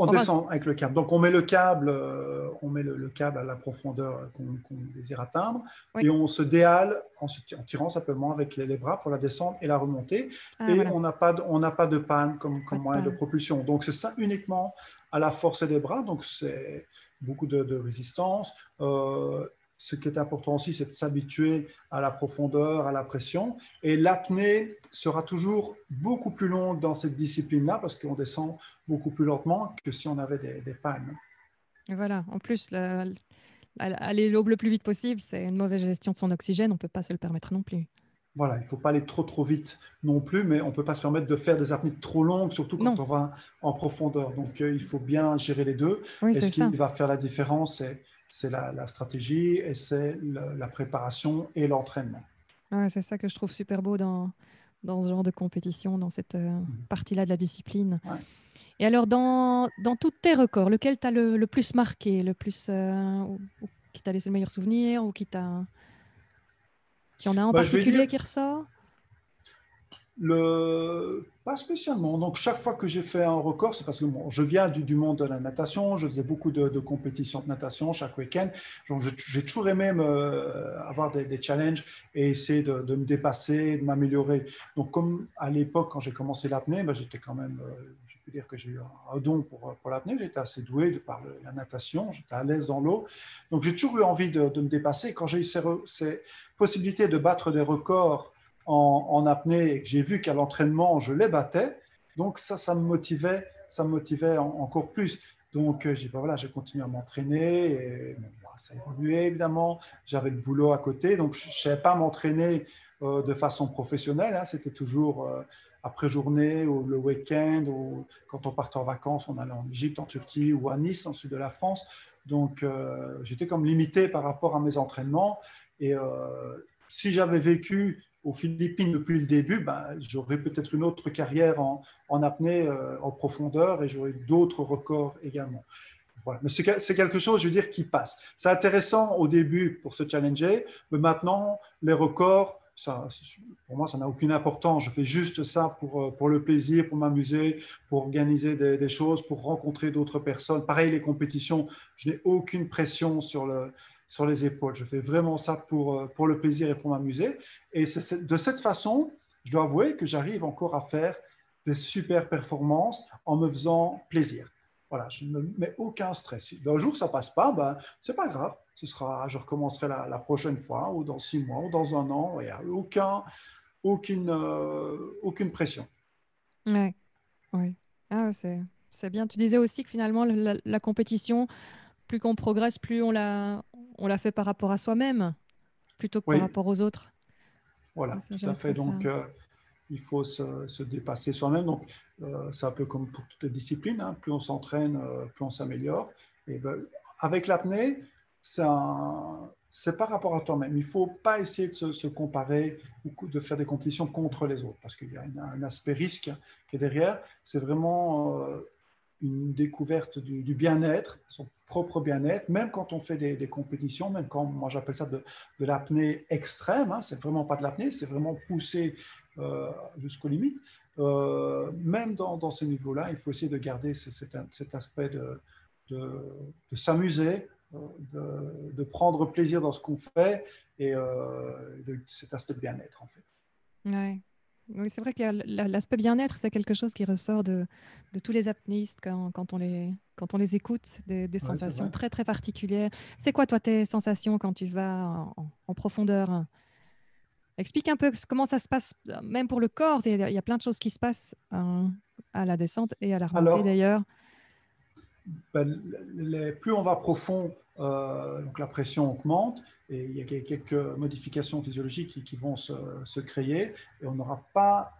On descend avec le câble. Donc, on met le câble, euh, on met le, le câble à la profondeur qu'on qu'on désire atteindre oui. et on se déhale en, se, en tirant simplement avec les, les bras pour la descendre et la remonter. Ah, et voilà. on n'a pas, on n'a pas de palme comme, comme moyen de propulsion. Donc, c'est ça uniquement à la force des bras. Donc, c'est beaucoup de, de résistance. Euh, ce qui est important aussi, c'est de s'habituer à la profondeur, à la pression. Et l'apnée sera toujours beaucoup plus longue dans cette discipline-là parce qu'on descend beaucoup plus lentement que si on avait des, des palmes. Voilà. En plus, le, le, aller le plus vite possible, c'est une mauvaise gestion de son oxygène. On ne peut pas se le permettre non plus. Voilà. Il ne faut pas aller trop, trop vite non plus, mais on ne peut pas se permettre de faire des apnées trop longues, surtout quand non. on va en profondeur. Donc, euh, il faut bien gérer les deux. Oui, et ce qui ça. va faire la différence, c'est... C'est la, la stratégie et c'est la, la préparation et l'entraînement. Ouais, c'est ça que je trouve super beau dans, dans ce genre de compétition, dans cette euh, mmh. partie-là de la discipline. Ouais. Et alors, dans, dans tous tes records, lequel t'a le, le plus marqué, le plus, euh, ou, ou, qui t'a laissé le meilleur souvenir ou qui t'a... Il y en a un bah, particulier dire... qui ressort Le... Pas spécialement. Donc, chaque fois que j'ai fait un record, c'est parce que bon, je viens du, du monde de la natation, je faisais beaucoup de, de compétitions de natation chaque week-end. J'ai toujours aimé me, avoir des, des challenges et essayer de, de me dépasser, de m'améliorer. Donc, comme à l'époque, quand j'ai commencé l'apnée, ben, j'étais quand même, euh, je peux dire que j'ai eu un don pour, pour l'apnée, j'étais assez doué de par le, la natation, j'étais à l'aise dans l'eau. Donc, j'ai toujours eu envie de, de me dépasser. Quand j'ai eu ces, ces possibilités de battre des records En, en apnée et que j'ai vu qu'à l'entraînement, je les battais. Donc, ça, ça me motivait, ça me motivait en, encore plus. Donc, euh, j'ai ben voilà, j'ai continué à m'entraîner. Et, ben, ça évoluait, évidemment. J'avais le boulot à côté. Donc, je ne savais pas m'entraîner euh, de façon professionnelle. Hein. C'était toujours euh, après-journée ou le week-end. Ou quand on partait en vacances, on allait en Égypte, en Turquie ou à Nice, en sud de la France. Donc, euh, j'étais comme limité par rapport à mes entraînements. Et euh, si j'avais vécu... aux Philippines depuis le début, ben, j'aurais peut-être une autre carrière en, en apnée, euh, en profondeur, et j'aurais d'autres records également. Voilà. Mais c'est quelque chose, je veux dire, qui passe. C'est intéressant au début pour se challenger, mais maintenant, les records ça, pour moi, ça n'a aucune importance. Je fais juste ça pour, pour le plaisir, pour m'amuser, pour organiser des, des choses, pour rencontrer d'autres personnes. Pareil, les compétitions, je n'ai aucune pression sur, le, sur les épaules. Je fais vraiment ça pour, pour le plaisir et pour m'amuser. Et c'est, de cette façon, je dois avouer que j'arrive encore à faire des super performances en me faisant plaisir. Voilà, je ne me mets aucun stress. Un jour, ça ne passe pas, ben, ce n'est pas grave. Ce sera, je recommencerai la, la prochaine fois, ou dans six mois, ou dans un an. Il n'y a aucun, aucune, euh, aucune pression. Oui, ouais. Ah, c'est bien. Tu disais aussi que finalement, la, la compétition, plus qu'on progresse, plus on la, on la fait par rapport à soi-même, plutôt que oui. par rapport aux autres. Voilà, ça, tout à fait. Donc, euh, il faut se, se dépasser soi-même. Donc, euh, c'est un peu comme pour toutes les disciplines. Hein. Plus on s'entraîne, euh, plus on s'améliore. Et ben, avec l'apnée, c'est un... par rapport à toi-même. Il ne faut pas essayer de se, se comparer ou de faire des compétitions contre les autres, parce qu'il y a une, un aspect risque qui est derrière. C'est vraiment euh, une découverte du, du bien-être, son propre bien-être, même quand on fait des, des compétitions, même quand, moi j'appelle ça de, de l'apnée extrême, hein, c'est vraiment pas de l'apnée, c'est vraiment pousser euh, jusqu'aux limites. Euh, même dans, dans ces niveaux-là, il faut essayer de garder ces, cet, cet aspect de, de, de s'amuser, De, de prendre plaisir dans ce qu'on fait et euh, de cet aspect de bien-être en fait. Ouais. Oui, c'est vrai que l'aspect bien-être, c'est quelque chose qui ressort de, de tous les apnéistes quand, quand, on les, quand on les écoute, des, des ouais, sensations très très particulières. C'est quoi toi tes sensations quand tu vas en, en profondeur? Explique un peu comment ça se passe, même pour le corps, il y a plein de choses qui se passent hein, à la descente et à la remontée. Alors... d'ailleurs Ben, les, plus on va profond, euh, donc la pression augmente et il y a quelques modifications physiologiques qui, qui vont se, se créer et on n'aura pas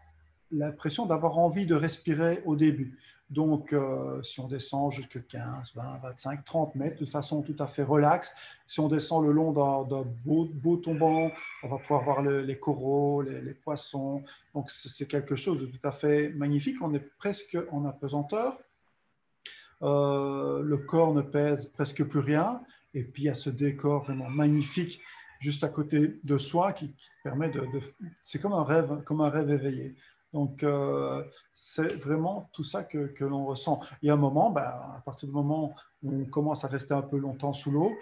l'impression d'avoir envie de respirer au début. Donc, euh, si on descend jusqu'à quinze, vingt, vingt-cinq, trente mètres de façon tout à fait relaxe, si on descend le long d'un beau, beau tombant, on va pouvoir voir le, les coraux, les, les poissons. Donc, c'est quelque chose de tout à fait magnifique. On est presque en apesanteur. Euh, le corps ne pèse presque plus rien et puis il y a ce décor vraiment magnifique juste à côté de soi qui, qui permet de, de c'est comme un rêve comme un rêve éveillé. Donc euh, c'est vraiment tout ça que, que l'on ressent. Et à un moment, ben, à partir du moment où on commence à rester un peu longtemps sous l'eau,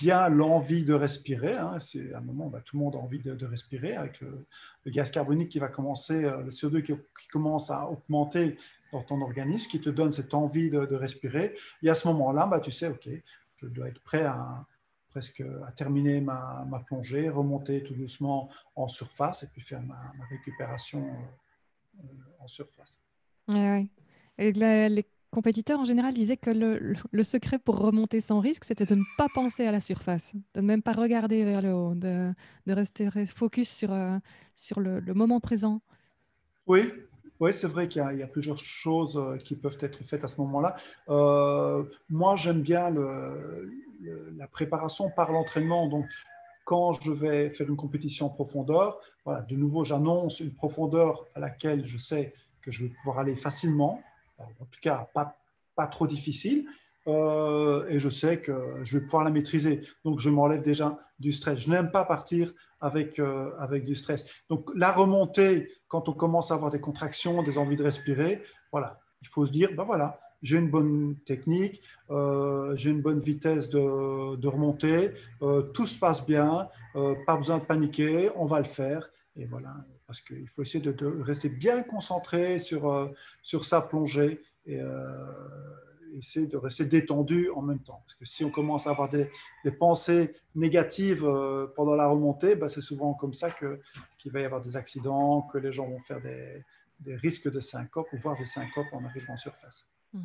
vient l'envie de respirer. Hein. C'est à un moment, ben, tout le monde a envie de, de respirer avec le, le gaz carbonique qui va commencer, le C O deux qui, qui commence à augmenter dans ton organisme, qui te donne cette envie de, de respirer. Et à ce moment-là, bah, tu sais, OK, je dois être prêt à, presque à terminer ma, ma plongée, remonter tout doucement en surface et puis faire ma, ma récupération euh, en surface. Oui, oui. Et la, les compétiteurs, en général, disaient que le, le secret pour remonter sans risque, c'était de ne pas penser à la surface, de ne même pas regarder vers le haut, de, de rester focus sur, euh, sur le, le moment présent. Oui, Oui, c'est vrai qu'il y, y a plusieurs choses qui peuvent être faites à ce moment-là. Euh, moi, j'aime bien le, le, la préparation par l'entraînement. Donc, quand je vais faire une compétition en profondeur, voilà, de nouveau, j'annonce une profondeur à laquelle je sais que je vais pouvoir aller facilement, en tout cas pas, pas trop difficile, euh, et je sais que je vais pouvoir la maîtriser. Donc, je m'enlève déjà du stress. Je n'aime pas partir avec, euh, avec du stress. Donc, la remontée, quand on commence à avoir des contractions, des envies de respirer, voilà, il faut se dire, ben voilà, j'ai une bonne technique, euh, j'ai une bonne vitesse de, de remontée, euh, tout se passe bien, euh, pas besoin de paniquer, on va le faire. Et voilà, parce qu'il faut essayer de, de rester bien concentré sur, euh, sur sa plongée et euh, essayer de rester détendu en même temps. Parce que si on commence à avoir des, des pensées négatives euh, pendant la remontée, bah, c'est souvent comme ça que, qu'il va y avoir des accidents, que les gens vont faire des, des risques de syncope, ou voire des syncopes en arrivant en surface. Mmh.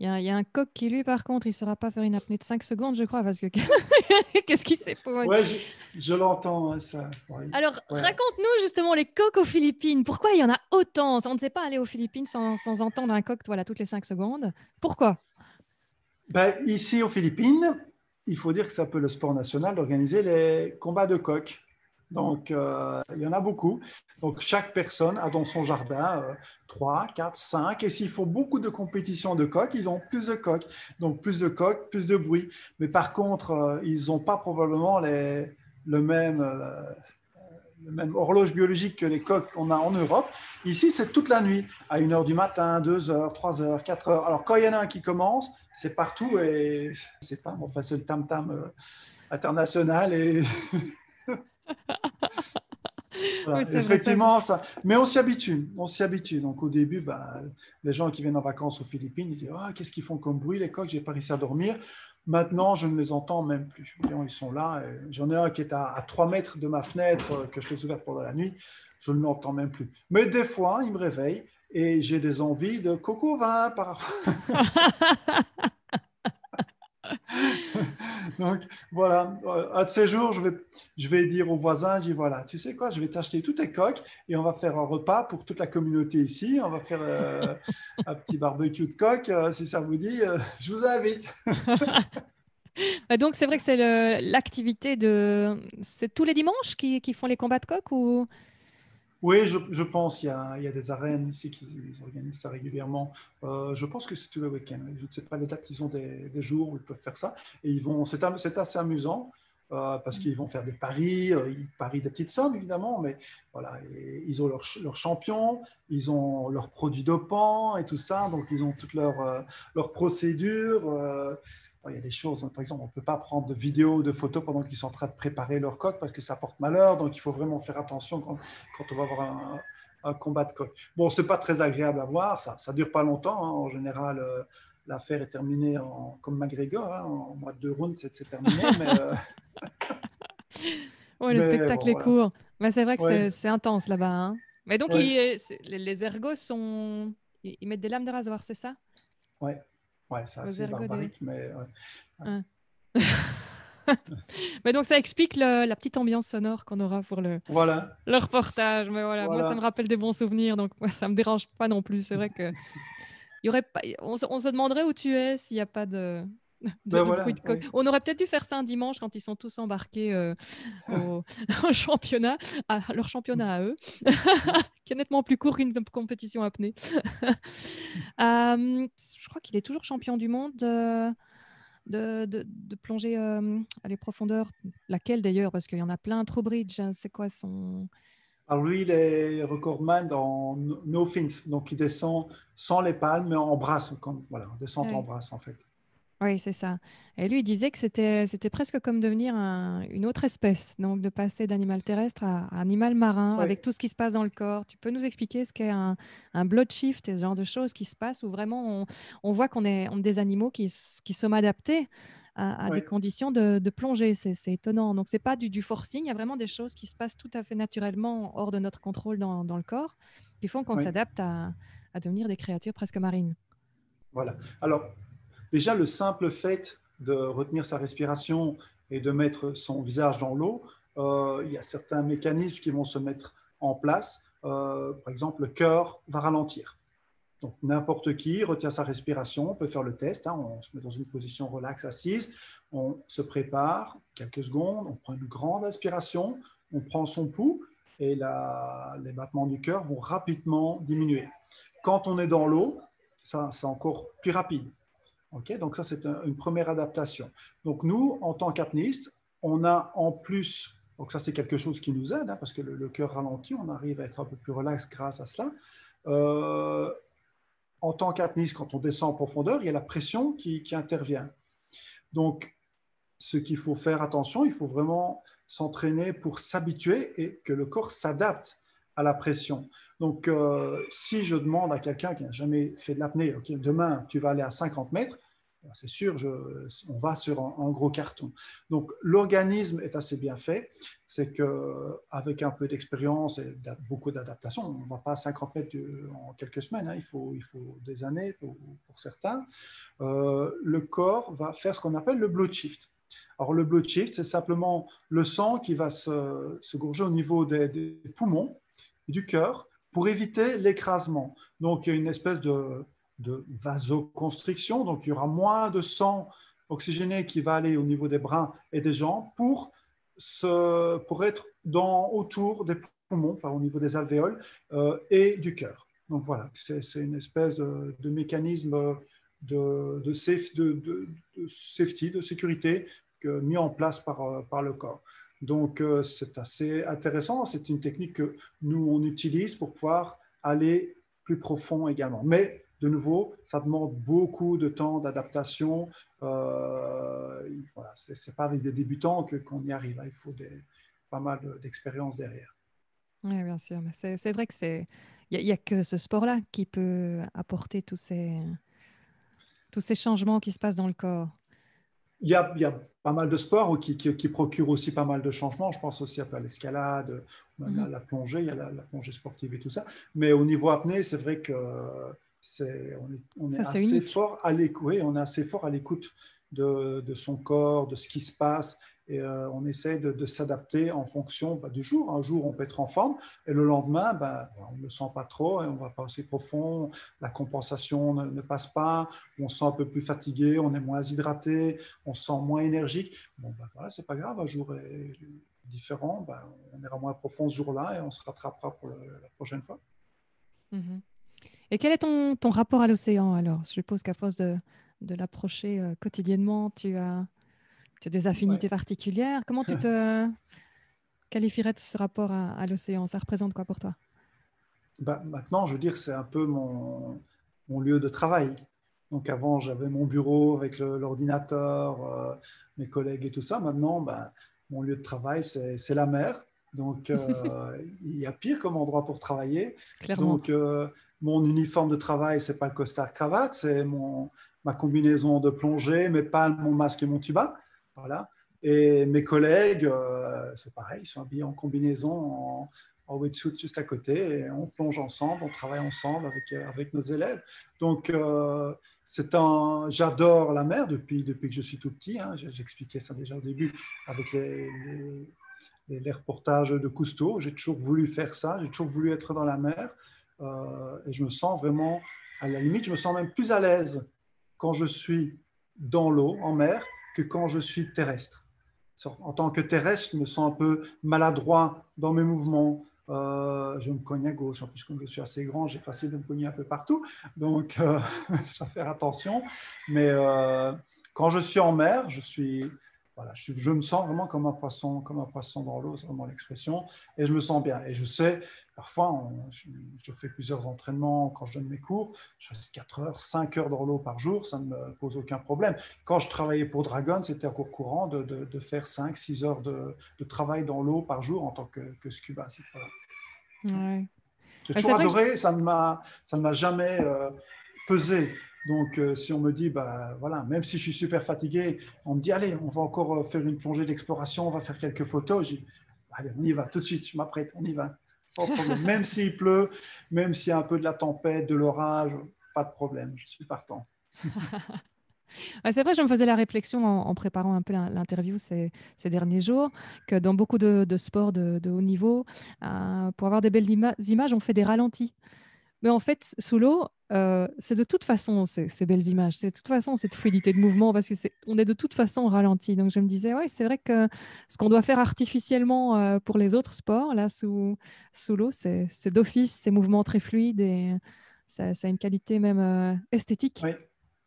Il, y a, il y a un coq qui, lui, par contre, il ne saura pas faire une apnée de cinq secondes, je crois, parce que qu'est-ce qu'il sait pour... Oui, je, je l'entends, hein, ça. Ouais. Alors, ouais. Raconte-nous justement les coqs aux Philippines. Pourquoi il y en a autant? On ne sait pas aller aux Philippines sans, sans entendre un coq voilà, toutes les cinq secondes. Pourquoi? Ben, ici, aux Philippines, il faut dire que c'est un peu le sport national d'organiser les combats de coqs. Donc, euh, il y en a beaucoup. Donc, chaque personne a dans son jardin euh, trois, quatre, cinq. Et s'ils font beaucoup de compétitions de coqs, ils ont plus de coqs. Donc, plus de coqs, plus de bruit. Mais par contre, euh, ils n'ont pas probablement les, le même, euh, même horloge biologique que les coqs qu'on a en Europe. Ici, c'est toute la nuit, à une heure du matin, deux heures, trois heures, quatre heures. Alors, quand il y en a un qui commence, c'est partout et je sais pas, enfin, c'est le tam-tam euh, international et... Voilà, oui, effectivement, ça. ça. Mais on s'y habitue, on s'y habitue. Donc au début, bah, les gens qui viennent en vacances aux Philippines, ils disent ah, oh, qu'est-ce qu'ils font comme bruit les coqs, j'ai pas réussi à dormir. Maintenant, je ne les entends même plus. Ils sont là. J'en ai un qui est à, à trois mètres de ma fenêtre que je laisse ouverte pendant la nuit. Je ne l'entends même plus. Mais des fois, il me réveille et j'ai des envies de coco vin parfois. Donc voilà, un de ces jours, je vais, je vais dire aux voisins, je dis voilà, tu sais quoi, je vais t'acheter tous tes coques et on va faire un repas pour toute la communauté ici, on va faire euh, un petit barbecue de coques, euh, si ça vous dit, euh, je vous invite. Bah donc c'est vrai que c'est le, l'activité de, c'est tous les dimanches qui, qui font les combats de coques ou... Oui, je, je pense qu'il y a, il y a des arènes ici qui organisent ça régulièrement. Euh, je pense que c'est tous les week-ends. Je ne sais pas les dates, ils ont des, des jours où ils peuvent faire ça. Et ils vont, c'est, c'est assez amusant euh, parce qu'ils vont faire des paris. Euh, ils parient des petites sommes, évidemment, mais voilà, et ils ont leurs leur champions, ils ont leurs produits dopants et tout ça. Donc, ils ont toutes leurs euh, leur procédures. Euh, Il y a des choses, par exemple, on ne peut pas prendre de vidéos, de photos pendant qu'ils sont en train de préparer leur coq parce que ça porte malheur. Donc, il faut vraiment faire attention quand, quand on va avoir un, un combat de coq. Bon, ce n'est pas très agréable à voir, ça ne dure pas longtemps. Hein. En général, euh, l'affaire est terminée en, comme McGregor, hein, en moins de deux rounds, c'est, c'est terminé. Mais, euh... ouais, le mais, spectacle bon, est voilà. court. Mais c'est vrai que ouais. c'est, c'est intense là-bas. Hein. Mais donc, ouais. ils, les ergots, sont... ils mettent des lames de rasoir, c'est ça? Oui. Ouais, c'est assez barbarique, des... mais... Ouais. Ouais. Mais donc, ça explique le, la petite ambiance sonore qu'on aura pour le, voilà. le reportage. Mais voilà, voilà. Moi, ça me rappelle des bons souvenirs, donc moi, ça ne me dérange pas non plus. C'est vrai que y aurait pas... on, on se demanderait où tu es s'il n'y a pas de... De, ben de voilà, bruit de coq. Oui. On aurait peut-être dû faire ça un dimanche quand ils sont tous embarqués euh, au, au championnat, à leur championnat à eux, qui est nettement plus court qu'une compétition apnée. euh, je crois qu'il est toujours champion du monde de, de, de, de plongée euh, à les profondeurs. Laquelle d'ailleurs, parce qu'il y en a plein. Trubridge, c'est quoi son... Alors lui, il est recordman dans No Fins, donc il descend sans les palmes, mais en brasse. Comme, voilà, descend ouais. en brasse en fait. Oui, c'est ça. Et lui, il disait que c'était, c'était presque comme devenir un, une autre espèce, donc de passer d'animal terrestre à, à animal marin, oui. avec tout ce qui se passe dans le corps. Tu peux nous expliquer ce qu'est un, un blood shift et ce genre de choses qui se passent, où vraiment on, on voit qu'on est on, des animaux qui, qui sont adaptés à, à oui. des conditions de, de plongée. C'est, c'est étonnant. Donc, ce n'est pas du, du forcing. Il y a vraiment des choses qui se passent tout à fait naturellement hors de notre contrôle dans, dans le corps, qui font qu'on oui. s'adapte à, à devenir des créatures presque marines. Voilà. Alors, déjà, le simple fait de retenir sa respiration et de mettre son visage dans l'eau, euh, il y a certains mécanismes qui vont se mettre en place. Euh, par exemple, le cœur va ralentir. Donc, n'importe qui retient sa respiration, on peut faire le test, hein, on se met dans une position relaxe, assise, on se prépare quelques secondes, on prend une grande inspiration, on prend son pouls et la, les battements du cœur vont rapidement diminuer. Quand on est dans l'eau, ça, c'est encore plus rapide. Okay, donc ça, c'est une première adaptation. Donc nous, en tant qu'apnéistes, on a en plus, donc ça c'est quelque chose qui nous aide, hein, parce que le, le cœur ralentit, on arrive à être un peu plus relax grâce à cela. Euh, en tant qu'apnéiste, quand on descend en profondeur, il y a la pression qui, qui intervient. Donc, ce qu'il faut faire attention, il faut vraiment s'entraîner pour s'habituer et que le corps s'adapte à la pression. Donc, euh, si je demande à quelqu'un qui n'a jamais fait de l'apnée, ok, demain, tu vas aller à cinquante mètres, c'est sûr, je, on va sur un, un gros carton. Donc, l'organisme est assez bien fait. C'est qu'avec un peu d'expérience et beaucoup d'adaptation, on ne va pas à cinquante mètres en quelques semaines, hein, il faut, il faut des années pour, pour certains. Euh, le corps va faire ce qu'on appelle le blood shift. Alors, le blood shift, c'est simplement le sang qui va se, se gorger au niveau des, des poumons du cœur pour éviter l'écrasement. Donc, il y a une espèce de, de vasoconstriction. Donc, il y aura moins de sang oxygéné qui va aller au niveau des bras et des jambes pour, se, pour être dans, autour des poumons, enfin, au niveau des alvéoles euh, et du cœur. Donc, voilà, c'est, c'est une espèce de, de mécanisme de, de, safe, de, de, de safety, de sécurité que, mis en place par, par le corps. Donc, euh, c'est assez intéressant. C'est une technique que nous, on utilise pour pouvoir aller plus profond également. Mais, de nouveau, ça demande beaucoup de temps d'adaptation. Euh, voilà, ce n'est pas avec des débutants que, qu'on y arrive. Il faut des, pas mal d'expérience derrière. Oui, bien sûr. C'est, c'est vrai que c'est... Il n'y a, a que ce sport-là qui peut apporter tous ces, tous ces changements qui se passent dans le corps. Il y a, il y a pas mal de sports qui, qui, qui procurent aussi pas mal de changements. Je pense aussi un peu à l'escalade, même à la plongée, il y a la, la plongée sportive et tout ça. Mais au niveau apnée, c'est vrai qu'on est, on est assez fort à l'écoute, on est assez fort à l'écoute de, de son corps, de ce qui se passe. Et euh, on essaie de, de s'adapter en fonction bah, du jour. Un jour, on peut être en forme et le lendemain, bah, on ne le sent pas trop et on ne va pas aussi profond. La compensation ne, ne passe pas. On se sent un peu plus fatigué, on est moins hydraté, on se sent moins énergique. Bon, bah, voilà, c'est pas grave. Un jour est différent. Bah, on ira moins profond ce jour-là et on se rattrapera pour le, la prochaine fois. Mmh. Et quel est ton, ton rapport à l'océan alors? Je suppose qu'à force de, de l'approcher euh, quotidiennement, tu as... Tu as des affinités ouais. particulières. Comment tu te qualifierais de ce rapport à, à l'océan? Ça représente quoi pour toi? Bah, maintenant, je veux dire, c'est un peu mon, mon lieu de travail. Donc avant, j'avais mon bureau avec le, l'ordinateur, euh, mes collègues et tout ça. Maintenant, bah, mon lieu de travail, c'est, c'est la mer. Donc, euh, il y a pire comme endroit pour travailler. Clairement. Donc, euh, mon uniforme de travail, ce n'est pas le costard-cravate, c'est mon, ma combinaison de plongée, mes palmes, mon masque et mon tuba. Voilà. Et mes collègues, euh, c'est pareil, ils sont habillés en combinaison, en, en wetsuit juste à côté, et on plonge ensemble, on travaille ensemble avec, avec nos élèves. Donc, euh, c'est un, j'adore la mer depuis, depuis que je suis tout petit, hein. J'expliquais ça déjà au début avec les, les, les reportages de Cousteau, j'ai toujours voulu faire ça, j'ai toujours voulu être dans la mer, euh, et je me sens vraiment, à la limite, je me sens même plus à l'aise quand je suis dans l'eau, en mer, que quand je suis terrestre. En tant que terrestre, je me sens un peu maladroit dans mes mouvements. Euh, je me cogne à gauche. En plus, comme je suis assez grand, j'ai facile de me cogner un peu partout. Donc, euh, je dois faire attention. Mais euh, quand je suis en mer, je, suis, voilà, je, je me sens vraiment comme un poisson, comme un poisson dans l'eau, c'est vraiment l'expression. Et je me sens bien. Et je sais, parfois, on, je, je fais plusieurs entraînements quand je donne mes cours. Je reste quatre heures, cinq heures dans l'eau par jour, ça ne me pose aucun problème. Quand je travaillais pour Dragon, c'était un cours courant de, de, de faire cinq, six heures de, de travail dans l'eau par jour en tant que, que scuba. C'est, voilà. Ouais. J'ai toujours adoré, que... ça ne m'a, ça ne m'a jamais euh, pesé. Donc, euh, si on me dit, bah, voilà, même si je suis super fatigué, on me dit, allez, on va encore faire une plongée d'exploration, on va faire quelques photos. J'ai dit, allez, on y va, tout de suite, je m'apprête, on y va. Sans problème. Même s'il pleut, même s'il y a un peu de la tempête, de l'orage, pas de problème, je suis partant. C'est vrai, je me faisais la réflexion en, en préparant un peu l'interview ces, ces derniers jours, que dans beaucoup de, de sports de, de haut niveau, euh, pour avoir des belles ima- images, on fait des ralentis. Mais en fait, sous l'eau, euh, c'est de toute façon ces, ces belles images, c'est de toute façon cette fluidité de mouvement, parce qu'on est de toute façon ralenti. Donc, je me disais, ouais, c'est vrai que ce qu'on doit faire artificiellement euh, pour les autres sports, là, sous, sous l'eau, c'est, c'est d'office, ces mouvements très fluides et ça, ça a une qualité même euh, esthétique. Oui,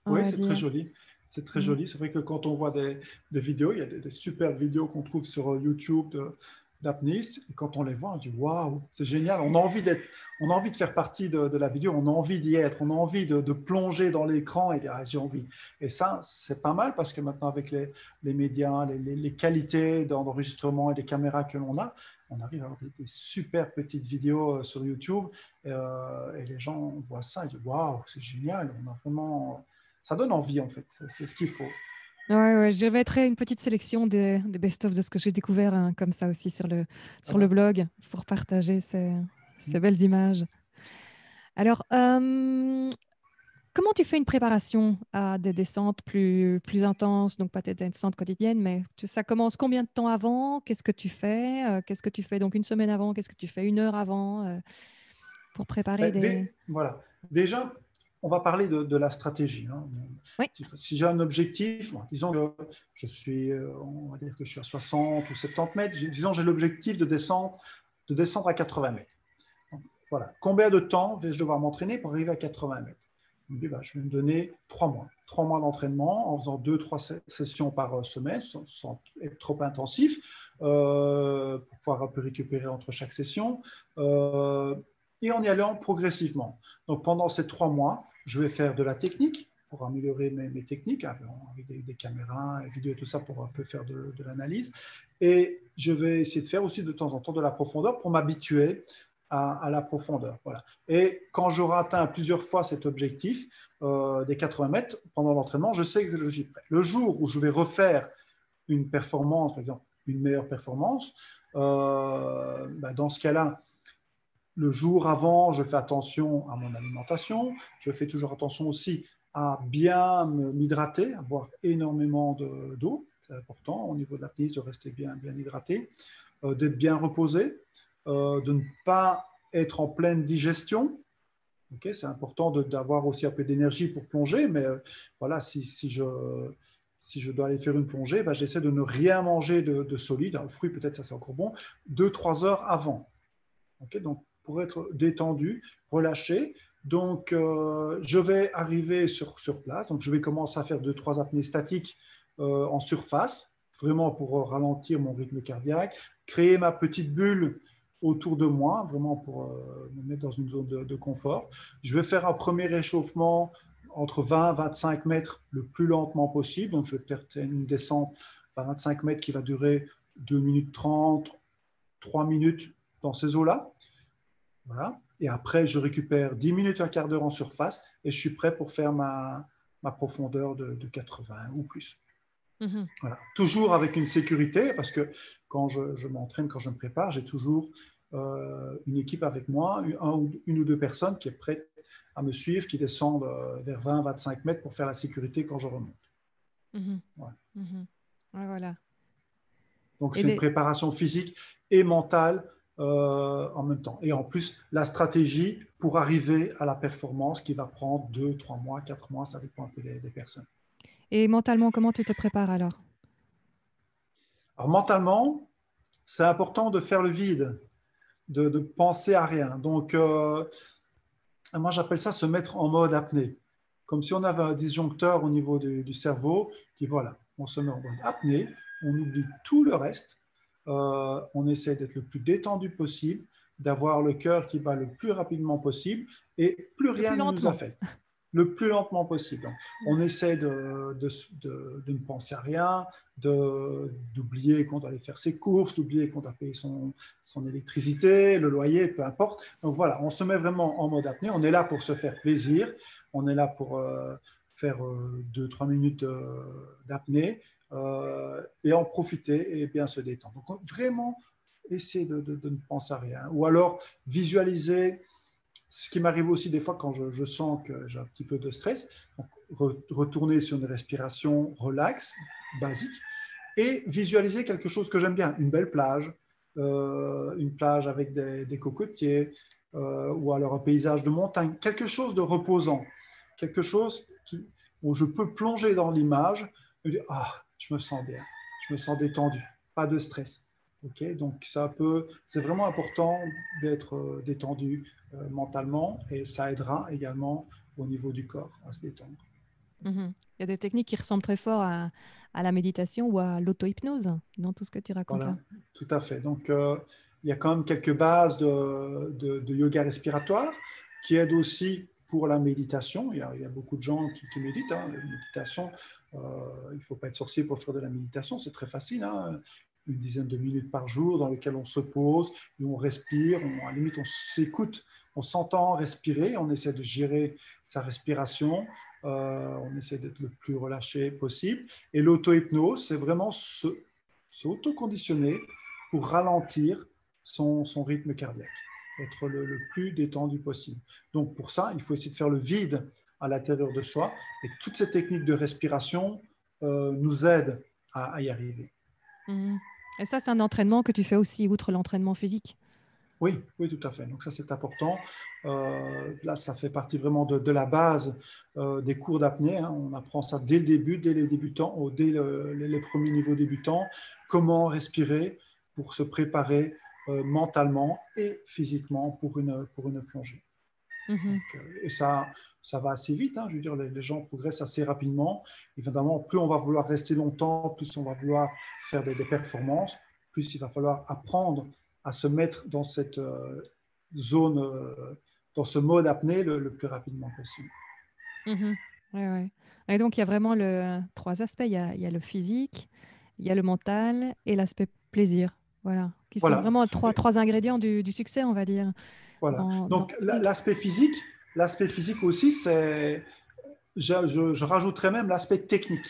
oui c'est dire. très joli. C'est très mmh. joli. C'est vrai que quand on voit des, des vidéos, il y a des, des super vidéos qu'on trouve sur YouTube de... d'apnéistes, et quand on les voit, on dit waouh, c'est génial, on a envie d'être, on a envie de faire partie de, de la vidéo, on a envie d'y être, on a envie de, de plonger dans l'écran et dire ah, j'ai envie. Et ça, c'est pas mal parce que maintenant, avec les, les médias, les, les, les qualités d'enregistrement et des caméras que l'on a, on arrive à avoir des, des super petites vidéos sur YouTube euh, et les gens voient ça et disent waouh, c'est génial, on a vraiment, ça donne envie en fait, c'est, c'est ce qu'il faut. Ouais, ouais, je mettrai une petite sélection des, des best-of de ce que j'ai découvert hein, comme ça aussi sur le, sur le blog pour partager ces, ces belles images. Alors, euh, comment tu fais une préparation à des descentes plus, plus intenses, donc pas des descentes quotidiennes, mais tu, ça commence combien de temps avant? Qu'est-ce que tu fais? Qu'est-ce que tu fais donc une semaine avant? Qu'est-ce que tu fais une heure avant euh, pour préparer ben, des... Dé- voilà, déjà... On va parler de, de la stratégie. Hein. Oui. Si, si j'ai un objectif, bon, disons que je suis, on va dire que je suis à soixante ou soixante-dix mètres, disons que j'ai l'objectif de descendre, de descendre à quatre-vingts mètres. Donc, voilà. Combien de temps vais-je devoir m'entraîner pour arriver à quatre-vingts mètres? Je me dis, bah, je vais me donner trois mois. Trois mois d'entraînement en faisant deux, trois sessions par semaine, sans, sans être trop intensif, euh, pour pouvoir un peu récupérer entre chaque session, euh, et en y allant progressivement. Donc, pendant ces trois mois, je vais faire de la technique pour améliorer mes, mes techniques, avec des, des caméras, des vidéos et tout ça, pour un peu faire de, de l'analyse. Et je vais essayer de faire aussi de temps en temps de la profondeur pour m'habituer à, à la profondeur. Voilà. Et quand j'aurai atteint plusieurs fois cet objectif euh, des quatre-vingts mètres pendant l'entraînement, je sais que je suis prêt. Le jour où je vais refaire une performance, par exemple une meilleure performance, euh, ben dans ce cas-là, le jour avant, je fais attention à mon alimentation, je fais toujours attention aussi à bien m'hydrater, à boire énormément de, d'eau, c'est important, au niveau de la prise, de rester bien, bien hydraté, euh, d'être bien reposé, Euh, de ne pas être en pleine digestion. Okay, c'est important d'avoir aussi un peu d'énergie pour plonger, mais euh, voilà, si, si, je, si je dois aller faire une plongée, ben, j'essaie de ne rien manger de, de solide, un fruit peut-être, ça c'est encore bon, deux à trois heures avant. Okay, donc, pour être détendu, relâché. Donc, euh, je vais arriver sur, sur place, donc je vais commencer à faire deux à trois apnées statiques euh, en surface, vraiment pour ralentir mon rythme cardiaque, créer ma petite bulle autour de moi, vraiment pour euh, me mettre dans une zone de, de confort. Je vais faire un premier réchauffement entre vingt et vingt-cinq mètres le plus lentement possible. Donc, je vais faire une descente à vingt-cinq mètres qui va durer deux minutes trente, trois minutes dans ces eaux-là. Voilà. Et après, je récupère dix minutes, un quart d'heure en surface et je suis prêt pour faire ma, ma profondeur de, de quatre-vingts ou plus. Mmh. Voilà. Toujours avec une sécurité, parce que quand je, je m'entraîne, quand je me prépare, j'ai toujours euh, une équipe avec moi, une, une ou deux personnes qui est prête à me suivre, qui descendent vers vingt à vingt-cinq mètres pour faire la sécurité quand je remonte. Mmh. Voilà. Mmh. Voilà. Donc, c'est les... une préparation physique et mentale euh, en même temps. Et en plus, la stratégie pour arriver à la performance qui va prendre deux, trois mois, quatre mois, ça dépend un peu des, des personnes. Et mentalement, comment tu te prépares alors? Alors, mentalement, c'est important de faire le vide, de, de penser à rien. Donc, euh, moi, j'appelle ça se mettre en mode apnée. Comme si on avait un disjoncteur au niveau du, du cerveau qui, voilà, on se met en mode apnée, on oublie tout le reste, euh, on essaie d'être le plus détendu possible, d'avoir le cœur qui bat le plus rapidement possible et plus rien ne nous affecte. Le plus lentement possible. On essaie de, de, de, de ne penser à rien, d'oublier qu'on doit aller faire ses courses, d'oublier qu'on doit payer son, son électricité, le loyer, peu importe. Donc voilà, on se met vraiment en mode apnée. On est là pour se faire plaisir. On est là pour euh, faire deux à trois euh, minutes euh, d'apnée euh, et en profiter et bien se détendre. Donc vraiment, essayer de, de, de ne penser à rien. Ou alors, visualiser... Ce qui m'arrive aussi des fois quand je, je sens que j'ai un petit peu de stress, donc re, retourner sur une respiration relaxe, basique, et visualiser quelque chose que j'aime bien, une belle plage, euh, une plage avec des, des cocotiers, euh, ou alors un paysage de montagne, quelque chose de reposant, quelque chose qui, où je peux plonger dans l'image et dire « Ah, je me sens bien, je me sens détendu, pas de stress ». Okay, donc, ça peut, c'est vraiment important d'être euh, détendu euh, mentalement et ça aidera également au niveau du corps à se détendre. Mmh. Il y a des techniques qui ressemblent très fort à, à la méditation ou à l'auto-hypnose dans tout ce que tu racontes. Voilà, là. Tout à fait. Donc, euh, il y a quand même quelques bases de, de, de yoga respiratoire qui aident aussi pour la méditation. Il y a, il y a beaucoup de gens qui, qui méditent. Hein. La méditation, euh, il ne faut pas être sorcier pour faire de la méditation, c'est très facile. Hein. Une dizaine de minutes par jour dans lequel on se pose, et on respire, on, à la limite on s'écoute, on s'entend respirer, on essaie de gérer sa respiration, euh, on essaie d'être le plus relâché possible. Et l'auto-hypnose, c'est vraiment se, se auto-conditionner pour ralentir son, son rythme cardiaque, être le, le plus détendu possible. Donc pour ça, il faut essayer de faire le vide à l'intérieur de soi et toutes ces techniques de respiration euh, nous aident à, à y arriver. Mmh. Et ça, c'est un entraînement que tu fais aussi, outre l'entraînement physique. Oui, oui, tout à fait. Donc ça, c'est important. Euh, là, ça fait partie vraiment de, de la base euh, des cours d'apnée. Hein. On apprend ça dès le début, dès les débutants, ou dès le, les, les premiers niveaux débutants, comment respirer pour se préparer euh, mentalement et physiquement pour une, pour une plongée. Mm-hmm. Donc, et ça, ça va assez vite, hein, je veux dire, les, les gens progressent assez rapidement. Évidemment, plus on va vouloir rester longtemps, plus on va vouloir faire des, des performances, plus il va falloir apprendre à se mettre dans cette euh, zone, euh, dans ce mode apnée le, le plus rapidement possible. Mm-hmm. Ouais, ouais. Et donc, il y a vraiment le, trois aspects. Il y a, il y a le physique, il y a le mental et l'aspect plaisir. Voilà, qui voilà. sont vraiment trois, trois ingrédients du, du succès, on va dire. Voilà. En, donc, dans... l'aspect physique, l'aspect physique aussi, c'est... Je, je, je rajouterais même l'aspect technique.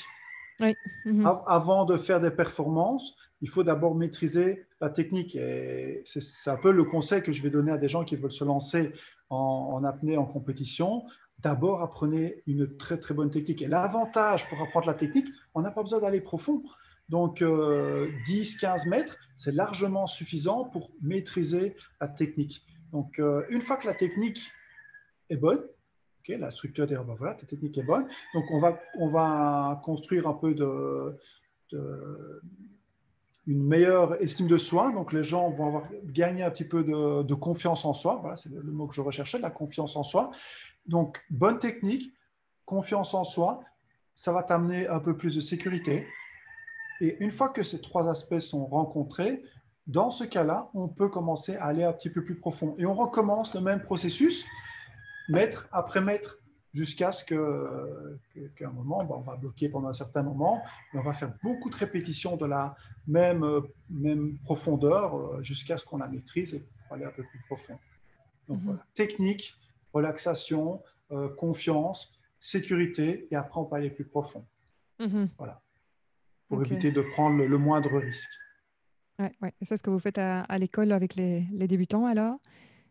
Oui. Mmh. A- avant de faire des performances, il faut d'abord maîtriser la technique. Et c'est, c'est un peu le conseil que je vais donner à des gens qui veulent se lancer en, en apnée, en compétition. D'abord, apprenez une très, très bonne technique. Et l'avantage pour apprendre la technique, on n'a pas besoin d'aller profond. Donc, euh, dix à quinze mètres, c'est largement suffisant pour maîtriser la technique. Donc, euh, une fois que la technique est bonne, okay, la structure dit, ben voilà, ta technique est bonne, donc on va, on va construire un peu de, de, une meilleure estime de soi. Donc, les gens vont avoir gagné un petit peu de, de confiance en soi. Voilà, c'est le, le mot que je recherchais, de la confiance en soi. Donc, bonne technique, confiance en soi, ça va t'amener un peu plus de sécurité. Et une fois que ces trois aspects sont rencontrés, dans ce cas-là, on peut commencer à aller un petit peu plus profond. Et on recommence le même processus, mètre après mètre, jusqu'à ce que, que, qu'à un moment, ben, on va bloquer pendant un certain moment, et on va faire beaucoup de répétitions de la même, même profondeur, jusqu'à ce qu'on la maîtrise et pour aller un peu plus profond. Donc, mm-hmm. voilà, technique, relaxation, euh, confiance, sécurité, et après, on peut aller plus profond. Mm-hmm. Voilà. Pour okay. éviter de prendre le, le moindre risque. Ouais, ouais. C'est ce que vous faites à, à l'école avec les, les débutants, alors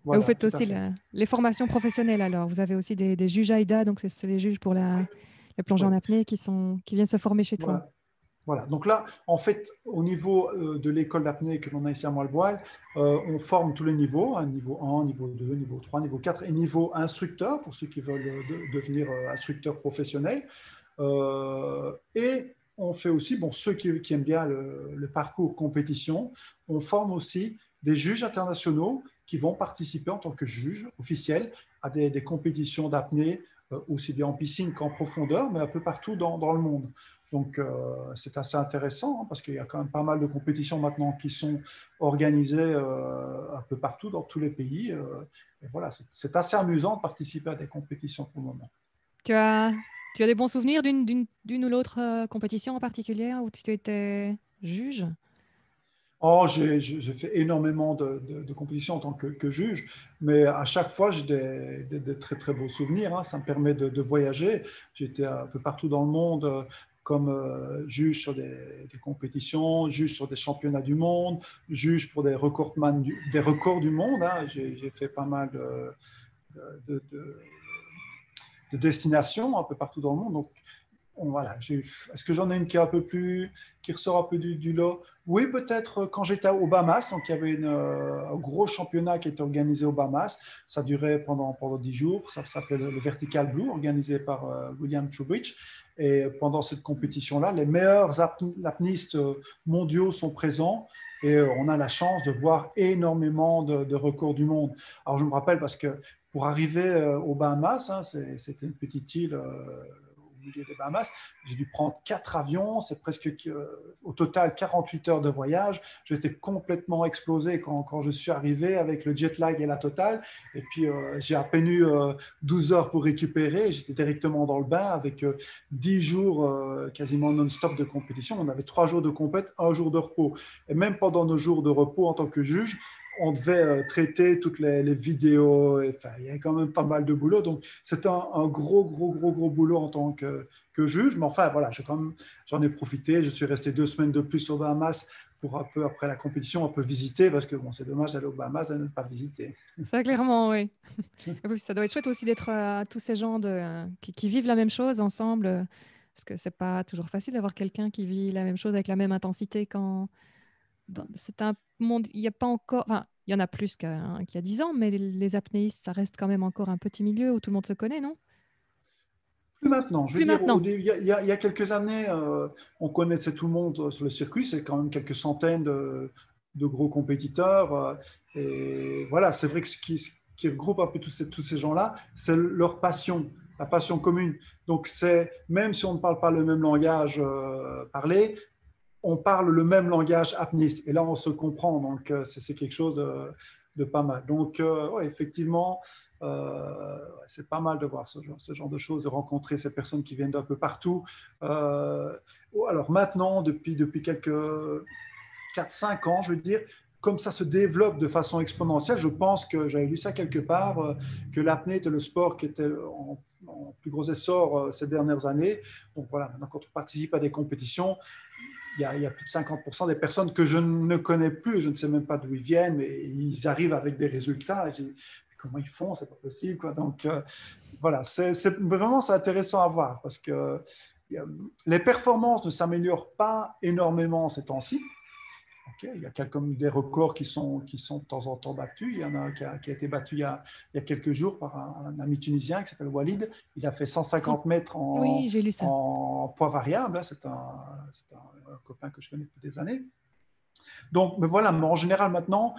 voilà, vous faites aussi la, les formations professionnelles, alors vous avez aussi des, des juges AIDA, donc c'est, c'est les juges pour la, ouais. la plongée ouais. en apnée qui, sont, qui viennent se former chez voilà. toi. Voilà, donc là, en fait, au niveau euh, de l'école d'apnée que l'on a ici à Moalboal, euh, on forme tous les niveaux, hein, niveau un, niveau deux, niveau trois, niveau quatre, et niveau instructeur, pour ceux qui veulent euh, de, devenir euh, instructeur professionnel. Euh, et on fait aussi, bon, ceux qui, qui aiment bien le, le parcours compétition, on forme aussi des juges internationaux qui vont participer en tant que juges officiels à des, des compétitions d'apnée, euh, aussi bien en piscine qu'en profondeur, mais un peu partout dans, dans le monde. Donc, euh, c'est assez intéressant hein, parce qu'il y a quand même pas mal de compétitions maintenant qui sont organisées euh, un peu partout dans tous les pays. Euh, et voilà, c'est, c'est assez amusant de participer à des compétitions pour le moment. Tu as... Tu as des bons souvenirs d'une, d'une, d'une ou l'autre euh, compétition en particulier où tu étais juge ? Oh, j'ai, j'ai fait énormément de, de, de compétitions en tant que, que juge, mais à chaque fois, j'ai des, des, des très, très beaux souvenirs. Hein. Ça me permet de, de voyager. J'étais un peu partout dans le monde euh, comme euh, juge sur des, des compétitions, juge sur des championnats du monde, juge pour des, recordman du, des records du monde. Hein. J'ai, j'ai fait pas mal de... de, de de destination un peu partout dans le monde. Donc, on, voilà, j'ai, est-ce que j'en ai une qui est un peu plus, qui ressort un peu du, du lot ? Oui, peut-être quand j'étais aux Bahamas. Donc, il y avait une, euh, un gros championnat qui était organisé aux Bahamas. Ça durait pendant, pendant dix jours. Ça s'appelait le, le Vertical Blue, organisé par euh, William Trubridge. Et pendant cette compétition-là, les meilleurs apnistes mondiaux sont présents. Et euh, on a la chance de voir énormément de, de records du monde. Alors, je me rappelle parce que pour arriver aux Bahamas, hein, c'est, c'était une petite île euh, au milieu des Bahamas, j'ai dû prendre quatre avions, c'est presque euh, au total quarante-huit heures de voyage. J'étais complètement explosé quand, quand je suis arrivé avec le jet lag et la totale. Et puis, euh, j'ai à peine eu euh, douze heures pour récupérer. J'étais directement dans le bain avec euh, dix jours euh, quasiment non-stop de compétition. On avait trois jours de compète, un jour de repos. Et même pendant nos jours de repos en tant que juge, on devait euh, traiter toutes les, les vidéos. Et, il y avait quand même pas mal de boulot. Donc, c'était un, un gros, gros, gros, gros boulot en tant que, que juge. Mais enfin, voilà, j'ai quand même, j'en ai profité. Je suis resté deux semaines de plus aux Bahamas pour un peu, après la compétition, un peu visiter. Parce que bon, c'est dommage d'aller aux Bahamas et ne pas visiter. Ça, clairement, oui. Ça doit être chouette aussi d'être euh, tous ces gens de, euh, qui, qui vivent la même chose ensemble. Parce que ce n'est pas toujours facile d'avoir quelqu'un qui vit la même chose avec la même intensité quand... C'est un monde, il n'y a pas encore, enfin, il y en a plus qu'un, qu'il y a dix ans, mais les, les apnéistes, ça reste quand même encore un petit milieu où tout le monde se connaît, non ? Plus maintenant. Je veux plus dire, maintenant. Au, il, y a, il y a quelques années, euh, on connaissait tout le monde sur le circuit, c'est quand même quelques centaines de, de gros compétiteurs. Euh, et voilà, c'est vrai que ce qui, qui regroupe un peu tous ces, tous ces gens-là, c'est leur passion, la passion commune. Donc, c'est, même si on ne parle pas le même langage euh, parlé, on parle le même langage apniste. Et là, on se comprend. Donc, euh, c'est, c'est quelque chose de, de pas mal. Donc, euh, ouais, effectivement, euh, c'est pas mal de voir ce genre, ce genre de choses, de rencontrer ces personnes qui viennent d'un peu partout. Euh, alors, maintenant, depuis, depuis quelques quatre à cinq ans, je veux dire, comme ça se développe de façon exponentielle, je pense que j'avais lu ça quelque part, euh, que l'apnée était le sport qui était en, en plus gros essor euh, ces dernières années. Donc voilà, maintenant quand on participe à des compétitions, il y a, il y a plus de cinquante pour cent des personnes que je ne connais plus, je ne sais même pas d'où ils viennent, mais ils arrivent avec des résultats. Je dis, comment ils font, c'est pas possible, quoi. Donc euh, voilà, c'est, c'est vraiment c'est intéressant à voir parce que euh, les performances ne s'améliorent pas énormément ces temps-ci. Okay. Il y a quelques, des records qui sont, qui sont de temps en temps battus. Il y en a un qui a, qui a été battu il y a, il y a quelques jours par un, un ami tunisien qui s'appelle Walid. Il a fait cent cinquante mètres en, oui, j'ai lu ça. En poids variable. C'est un, c'est un, un copain que je connais depuis des années. Donc, mais voilà, mais en général, maintenant,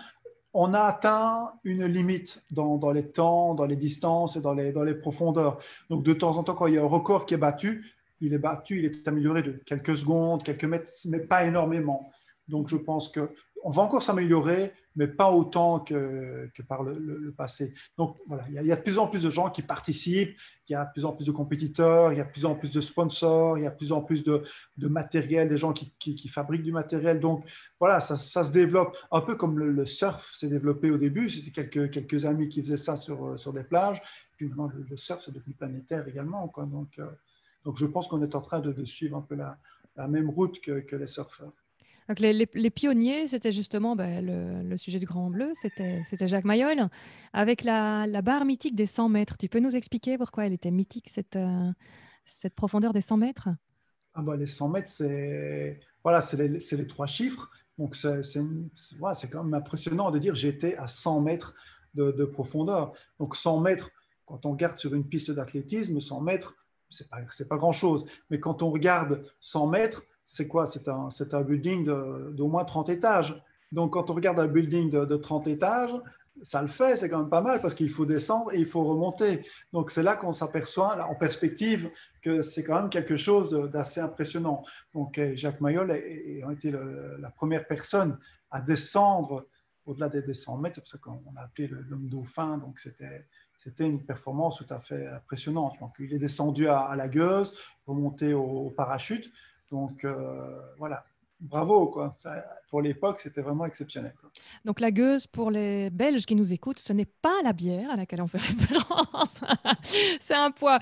on a atteint une limite dans, dans les temps, dans les distances et dans les, dans les profondeurs. Donc, de temps en temps, quand il y a un record qui est battu, il est battu, il est amélioré de quelques secondes, quelques mètres, mais pas énormément. Donc, je pense qu'on va encore s'améliorer, mais pas autant que, que par le, le, le passé. Donc, voilà, il y, a, il y a de plus en plus de gens qui participent, il y a de plus en plus de compétiteurs, il y a de plus en plus de sponsors, il y a de plus en plus de, de matériel, des gens qui, qui, qui fabriquent du matériel. Donc, voilà, ça, ça se développe. Un peu comme le, le surf s'est développé au début, c'était quelques, quelques amis qui faisaient ça sur, sur des plages. Puis maintenant, le, le surf, c'est devenu planétaire également, quoi. Donc, euh, donc, je pense qu'on est en train de, de suivre un peu la, la même route que, que les surfeurs. Donc les, les, les pionniers, c'était justement ben, le, le sujet du Grand Bleu, c'était, c'était Jacques Mayol, avec la, la barre mythique des cent mètres. Tu peux nous expliquer pourquoi elle était mythique, cette, euh, cette profondeur des cent mètres? Ah ben, les cent mètres, c'est, voilà, c'est, les, c'est les trois chiffres. Donc c'est, c'est, une, c'est, voilà, c'est quand même impressionnant de dire j'étais à cent mètres de, de profondeur. Donc cent mètres, quand on regarde sur une piste d'athlétisme, cent mètres, c'est pas, c'est pas grand-chose. Mais quand on regarde cent mètres, c'est quoi? C'est un, c'est un building de, d'au moins trente étages. Donc, quand on regarde un building de, de trente étages, ça le fait, c'est quand même pas mal parce qu'il faut descendre et il faut remonter. Donc, c'est là qu'on s'aperçoit, là, en perspective, que c'est quand même quelque chose d'assez impressionnant. Donc, Jacques Mayol a été le, la première personne à descendre au-delà des cent mètres. C'est pour ça qu'on a appelé le, l'homme dauphin. Donc, c'était... C'était une performance tout à fait impressionnante. Donc, il est descendu à, à la gueuse, remonté au, au parachute. Donc, euh, voilà, bravo, quoi. Ça, pour l'époque, c'était vraiment exceptionnel, quoi. Donc, la gueuse, pour les Belges qui nous écoutent, ce n'est pas la bière à laquelle on fait référence. C'est un poids.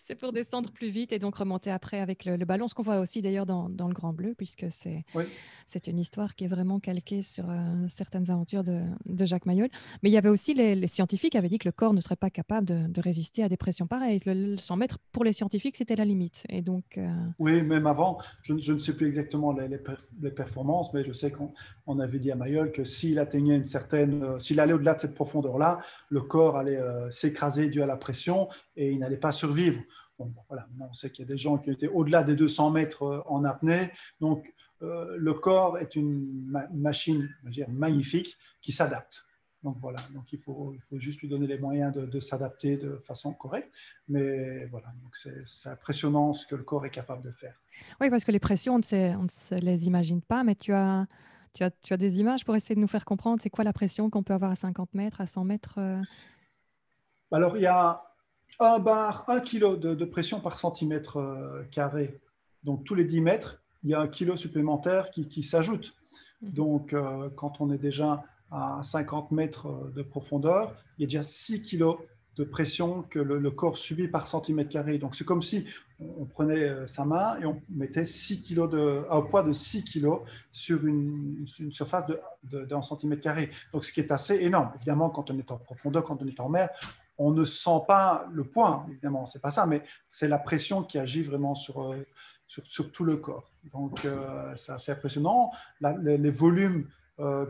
C'est pour descendre plus vite et donc remonter après avec le, le ballon, ce qu'on voit aussi d'ailleurs dans, dans le Grand Bleu, puisque c'est, oui. c'est une histoire qui est vraiment calquée sur euh, certaines aventures de, de Jacques Mayol. Mais il y avait aussi les, les scientifiques qui avaient dit que le corps ne serait pas capable de, de résister à des pressions pareilles. Le, le cent mètres, pour les scientifiques, c'était la limite. Et donc, euh... oui, même avant, je, je ne sais plus exactement les, les, perf- les performances, mais je sais qu'on on avait dit à Mayol que s'il atteignait une certaine, euh, s'il allait au-delà de cette profondeur-là, le corps allait euh, s'écraser dû à la pression et il n'allait pas survivre. Bon, voilà, maintenant on sait qu'il y a des gens qui étaient au-delà des deux cents mètres euh, en apnée. Donc, euh, le corps est une ma- machine, je veux dire, magnifique qui s'adapte. Donc voilà, donc il faut il faut juste lui donner les moyens de, de s'adapter de façon correcte. Mais voilà, donc c'est, c'est impressionnant ce que le corps est capable de faire. Oui, parce que les pressions, on ne, sait, on ne se les imagine pas, mais tu as tu as tu as des images pour essayer de nous faire comprendre c'est quoi la pression qu'on peut avoir à cinquante mètres, à cent mètres. euh... Alors il y a un bar, un kilo de, de pression par centimètre euh, carré. Donc tous les dix mètres, il y a un kilo supplémentaire qui qui s'ajoute. Donc euh, quand on est déjà à cinquante mètres de profondeur, il y a déjà six kilos de pression que le, le corps subit par centimètre carré. Donc, c'est comme si on prenait sa main et on mettait six kilos de, un poids de six kilos sur une, une surface de, de, d'un centimètre carré. Donc, ce qui est assez énorme. Évidemment, quand on est en profondeur, quand on est en mer, on ne sent pas le poids, évidemment, c'est pas ça, mais c'est la pression qui agit vraiment sur, sur, sur tout le corps. Donc, euh, c'est assez impressionnant. La, les, les volumes Euh,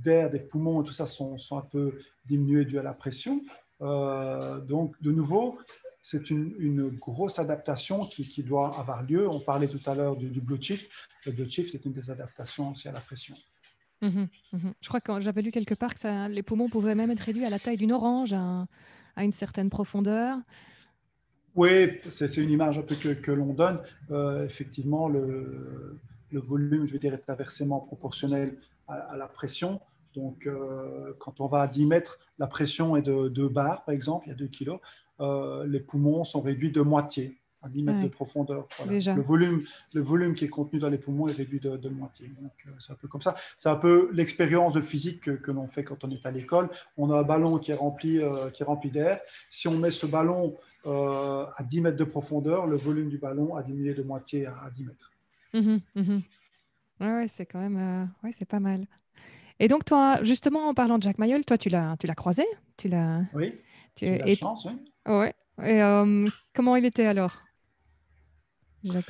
d'air, des poumons, tout ça sont, sont un peu diminués dû à la pression. Euh, donc, de nouveau, c'est une, une grosse adaptation qui, qui doit avoir lieu. On parlait tout à l'heure du, du Blue Shift. Le Blue Shift est une des adaptations aussi à la pression. Mmh, mmh. Je crois que j'avais lu quelque part que ça, les poumons pouvaient même être réduits à la taille d'une orange, à, un, à une certaine profondeur. Oui, c'est, c'est une image un peu que, que l'on donne. Euh, effectivement, le, le volume, je veux dire, est inversement proportionnel à, à la pression. Donc, euh, quand on va à dix mètres, la pression est de deux bars, par exemple, il y a deux kilos. Euh, les poumons sont réduits de moitié, à dix mètres ouais. de profondeur. Voilà. Le, volume, le volume qui est contenu dans les poumons est réduit de, de moitié. Donc, euh, c'est un peu comme ça. C'est un peu l'expérience de physique que, que l'on fait quand on est à l'école. On a un ballon qui est rempli, euh, qui est rempli d'air. Si on met ce ballon euh, à dix mètres de profondeur, le volume du ballon a diminué de moitié à, à dix mètres. Mmh, mmh. Ouais, ouais, c'est quand même euh... ouais, c'est pas mal. Et donc, toi, justement, en parlant de Jacques Mayol, toi, tu l'as, tu l'as croisé tu l'as... Oui, tu... j'ai eu la et... chance, oui. Ouais. Et euh, comment il était alors Jacques?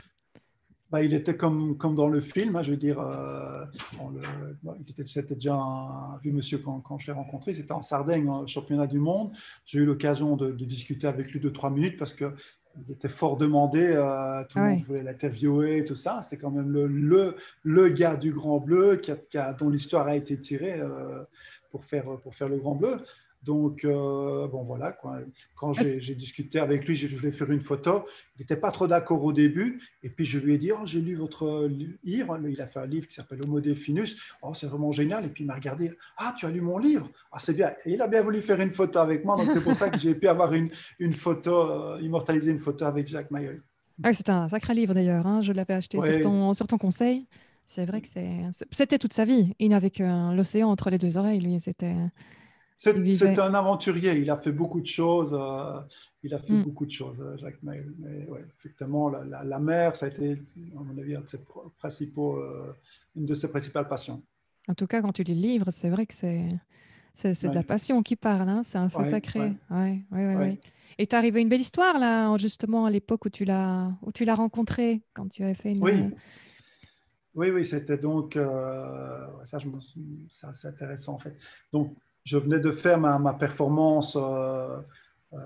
Bah, il était comme, comme dans le film, hein, je veux dire, euh, le, bon, il était, c'était déjà un vieux monsieur quand, quand je l'ai rencontré, c'était en Sardaigne, au championnat du monde. J'ai eu l'occasion de, de discuter avec lui deux, trois minutes parce qu'il était fort demandé, euh, tout le ouais. monde voulait l'interviewer et tout ça. C'était quand même le, le, le gars du Grand Bleu qui a, qui a, dont l'histoire a été tirée euh, pour, faire, pour faire le Grand Bleu. Donc, euh, bon, voilà, quoi. Quand j'ai, j'ai discuté avec lui, je voulais faire une photo. Il n'était pas trop d'accord au début. Et puis, je lui ai dit, oh, j'ai lu votre livre. Il a fait un livre qui s'appelle Homo Delphinus. Oh, c'est vraiment génial. Et puis, il m'a regardé. Ah, tu as lu mon livre? Ah, c'est bien. Et il a bien voulu faire une photo avec moi. Donc, c'est pour ça que j'ai pu avoir une, une photo, euh, immortaliser une photo avec Jacques Mayol. Ah, c'est un sacré livre, d'ailleurs. Hein. Je l'avais acheté ouais. sur, ton, sur ton conseil. C'est vrai que c'est, c'était toute sa vie. Il n'avait qu'un l'océan entre les deux oreilles. Lui, c'était... C'est, c'est un aventurier, il a fait beaucoup de choses, euh, il a fait mm. beaucoup de choses, Jacques Mayol. Mais ouais, effectivement, la, la, la mer, ça a été, à mon avis, un de ses principaux, euh, une de ses principales passions. En tout cas, quand tu lis le livre, c'est vrai que c'est, c'est, c'est ouais. de la passion qui parle, hein, c'est un feu ouais, sacré. Ouais. Ouais, ouais, ouais, ouais. Ouais. Et t'es arrivé une belle histoire, là, justement, à l'époque où tu l'as, où tu l'as rencontré, quand tu avais fait une... Oui. Oui, oui, c'était donc... Euh, ça, je me... ça, c'est intéressant, en fait. Donc, je venais de faire ma, ma performance euh, euh,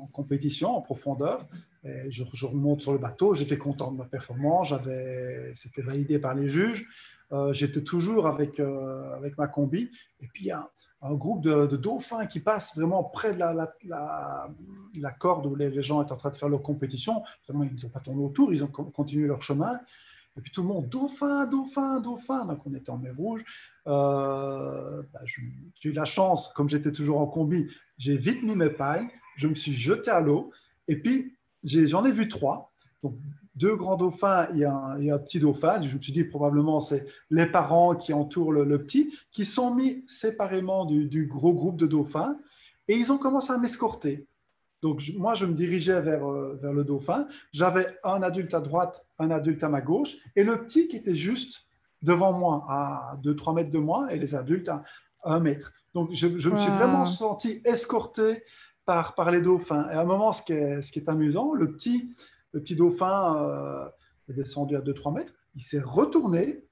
en compétition, en profondeur. Et je, je remonte sur le bateau, j'étais content de ma performance, j'avais, c'était validé par les juges. Euh, j'étais toujours avec, euh, avec ma combi. Et puis, il y a un groupe de, de dauphins qui passe vraiment près de la, la, la, la corde où les, les gens étaient en train de faire leur compétition. Finalement, ils n'ont pas tourné autour, ils ont continué leur chemin. Et puis tout le monde, dauphin, dauphin, dauphin. Donc on était en mer Rouge. Euh, bah, je, j'ai eu la chance, comme j'étais toujours en combi, j'ai vite mis mes palmes, je me suis jeté à l'eau. Et puis j'ai, j'en ai vu trois. Donc deux grands dauphins et un, et un petit dauphin. Je me suis dit probablement c'est les parents qui entourent le, le petit, qui sont mis séparément du, du gros groupe de dauphins. Et ils ont commencé à m'escorter. Donc, moi, je me dirigeais vers, euh, vers le dauphin. J'avais un adulte à droite, un adulte à ma gauche, et le petit qui était juste devant moi, à deux à trois mètres de moi, et les adultes à un mètre. Donc, je, je me suis wow. vraiment senti escorté par, par les dauphins. Et à un moment, ce qui est, ce qui est amusant, le petit, le petit dauphin euh, est descendu à deux à trois mètres, il s'est retourné,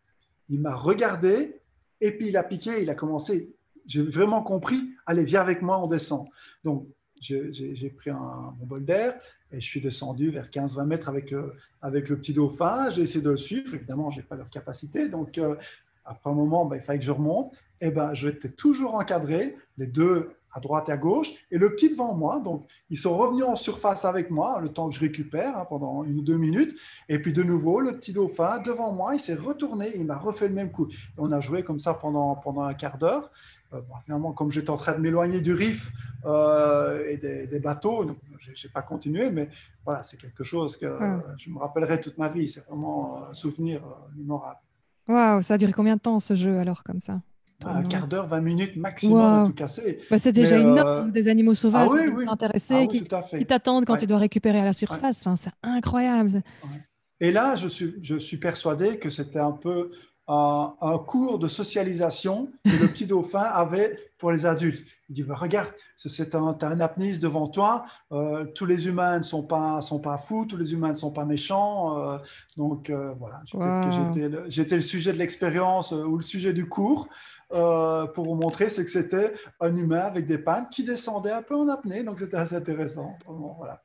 il m'a regardé, et puis il a piqué, il a commencé. J'ai vraiment compris, allez, viens avec moi, on descend. Donc, J'ai, j'ai, j'ai pris un, mon bol d'air et je suis descendu vers quinze à vingt mètres avec, euh, avec le petit dauphin. J'ai essayé de le suivre. Évidemment, je n'ai pas leur capacité. Donc, euh, après un moment, ben, il fallait que je remonte. Et ben, j'étais toujours encadré, les deux à droite et à gauche, et le petit devant moi. Donc, ils sont revenus en surface avec moi, le temps que je récupère, hein, pendant une ou deux minutes. Et puis, de nouveau, le petit dauphin devant moi, il s'est retourné. Il m'a refait le même coup. Et on a joué comme ça pendant, pendant un quart d'heure. Euh, bon, finalement, comme j'étais en train de m'éloigner du riff euh, et des, des bateaux, donc, j'ai, j'ai pas continué, mais voilà, c'est quelque chose que ouais. je me rappellerai toute ma vie. C'est vraiment un souvenir euh, mémorable. Waouh, ça a duré combien de temps ce jeu alors comme ça? Un non. quart d'heure, vingt minutes maximum wow. à tout casser. Bah, c'est déjà mais, énorme, euh... des animaux sauvages ah, oui, oui. intéressés, ah, oui, qui t'intéressent, qui t'attendent quand ouais. tu dois récupérer à la surface. Ouais. Enfin, c'est incroyable. Ouais. Et là, je suis, je suis persuadé que c'était un peu... Un, un cours de socialisation que le petit dauphin avait pour les adultes. Il dit, bah, regarde, c'est un, t'as un apniste devant toi, euh, tous les humains ne sont pas, sont pas fous, tous les humains ne sont pas méchants. Euh, donc, euh, voilà, wow. que j'étais, le, j'étais le sujet de l'expérience euh, ou le sujet du cours euh, pour vous montrer ce que c'était un humain avec des palmes qui descendait un peu en apnée. Donc, c'était assez intéressant. Bon, voilà.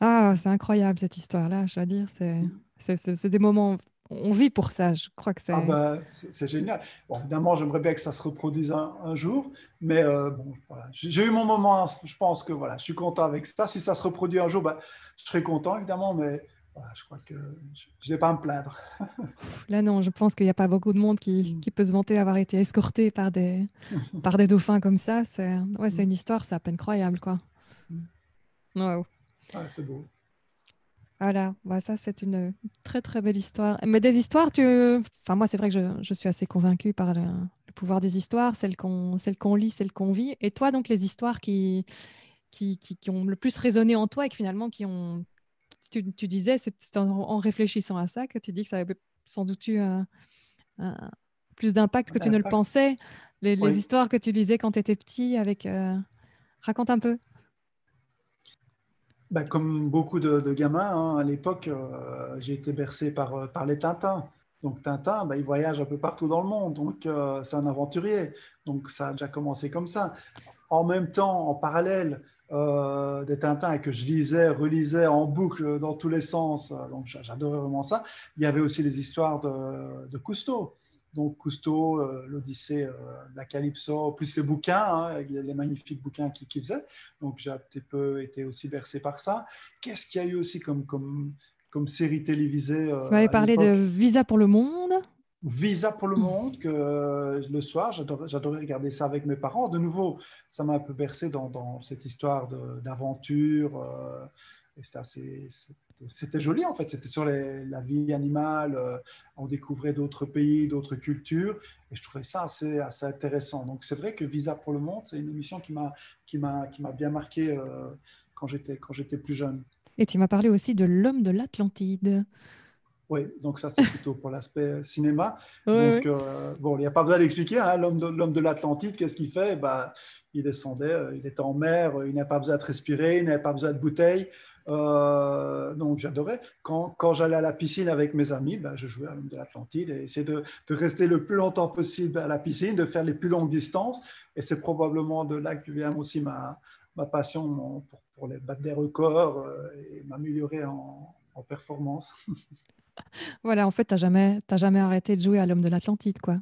Ah, c'est incroyable cette histoire-là, je dois dire. C'est, c'est, c'est, c'est des moments... on vit pour ça, je crois que c'est... Ah bah, c'est, c'est génial. Bon, évidemment, j'aimerais bien que ça se reproduise un, un jour, mais euh, bon, voilà. J'ai eu mon moment, hein, je pense que voilà, je suis content avec ça. Si ça se reproduit un jour, bah, je serai content, évidemment, mais voilà, je crois que je n'ai pas à me plaindre. Là, non, je pense qu'il n'y a pas beaucoup de monde qui, qui peut se vanter d'avoir été escorté par des, par des dauphins comme ça. C'est, ouais, c'est une histoire, c'est à peine croyable, quoi. Wow. Ah, c'est beau. Voilà, bah ça c'est une très très belle histoire. Mais des histoires, tu... enfin, moi c'est vrai que je, je suis assez convaincue par le, le pouvoir des histoires, celles qu'on, celles qu'on lit, celles qu'on vit. Et toi, donc, les histoires qui, qui, qui, qui ont le plus résonné en toi et que finalement qui ont... Tu, tu disais, c'est en, en réfléchissant à ça que tu dis que ça avait sans doute eu un, un, plus d'impact que tu ne le pensais. Les, oui. les histoires que tu lisais quand tu étais petit, avec, euh... raconte un peu. Ben, comme beaucoup de, de gamins, hein, à l'époque, euh, j'ai été bercé par, par les Tintins. Donc Tintin, ben, il voyage un peu partout dans le monde, donc euh, c'est un aventurier. Donc ça a déjà commencé comme ça. En même temps, en parallèle euh, des Tintins, que je lisais, relisais en boucle dans tous les sens, donc j'adorais vraiment ça, il y avait aussi les histoires de, de Cousteau. Donc Cousteau, euh, l'Odyssée euh, de la Calypso, plus les bouquins, hein, les, les magnifiques bouquins qu'il qui faisait. Donc j'ai un petit peu été aussi bercé par ça. Qu'est-ce qu'il y a eu aussi comme, comme, comme série télévisée euh, Tu m'avais parlé de Visa pour le Monde. Visa pour le Monde, que euh, le soir, j'adorais, j'adorais regarder ça avec mes parents. De nouveau, ça m'a un peu bercé dans, dans cette histoire de, d'aventure. Euh, et c'était assez... C'était joli en fait, c'était sur les, la vie animale, euh, on découvrait d'autres pays, d'autres cultures, et je trouvais ça assez, assez intéressant. Donc c'est vrai que Visa pour le Monde, c'est une émission qui m'a, qui m'a, qui m'a bien marqué euh, quand j'étais, quand j'étais plus jeune. Et tu m'as parlé aussi de L'Homme de l'Atlantide. Oui, donc ça c'est plutôt pour l'aspect cinéma. Oui, donc oui. Euh, bon, il n'y a pas besoin d'expliquer, hein, l'homme de, l'homme de l'Atlantide, qu'est-ce qu'il fait? Bah, il descendait, euh, il était en mer, euh, il n'avait pas besoin de respirer, il n'avait pas besoin de bouteilles. Euh, donc j'adorais. Quand, quand j'allais à la piscine avec mes amis, bah, je jouais à l'homme de l'Atlantide et essayais de, de rester le plus longtemps possible à la piscine, de faire les plus longues distances. Et c'est probablement de là que vient aussi ma, ma passion mon, pour, pour les, battre des records euh, et m'améliorer en, en performance. Voilà, en fait, tu n'as jamais, t'as jamais arrêté de jouer à l'homme de l'Atlantide, quoi.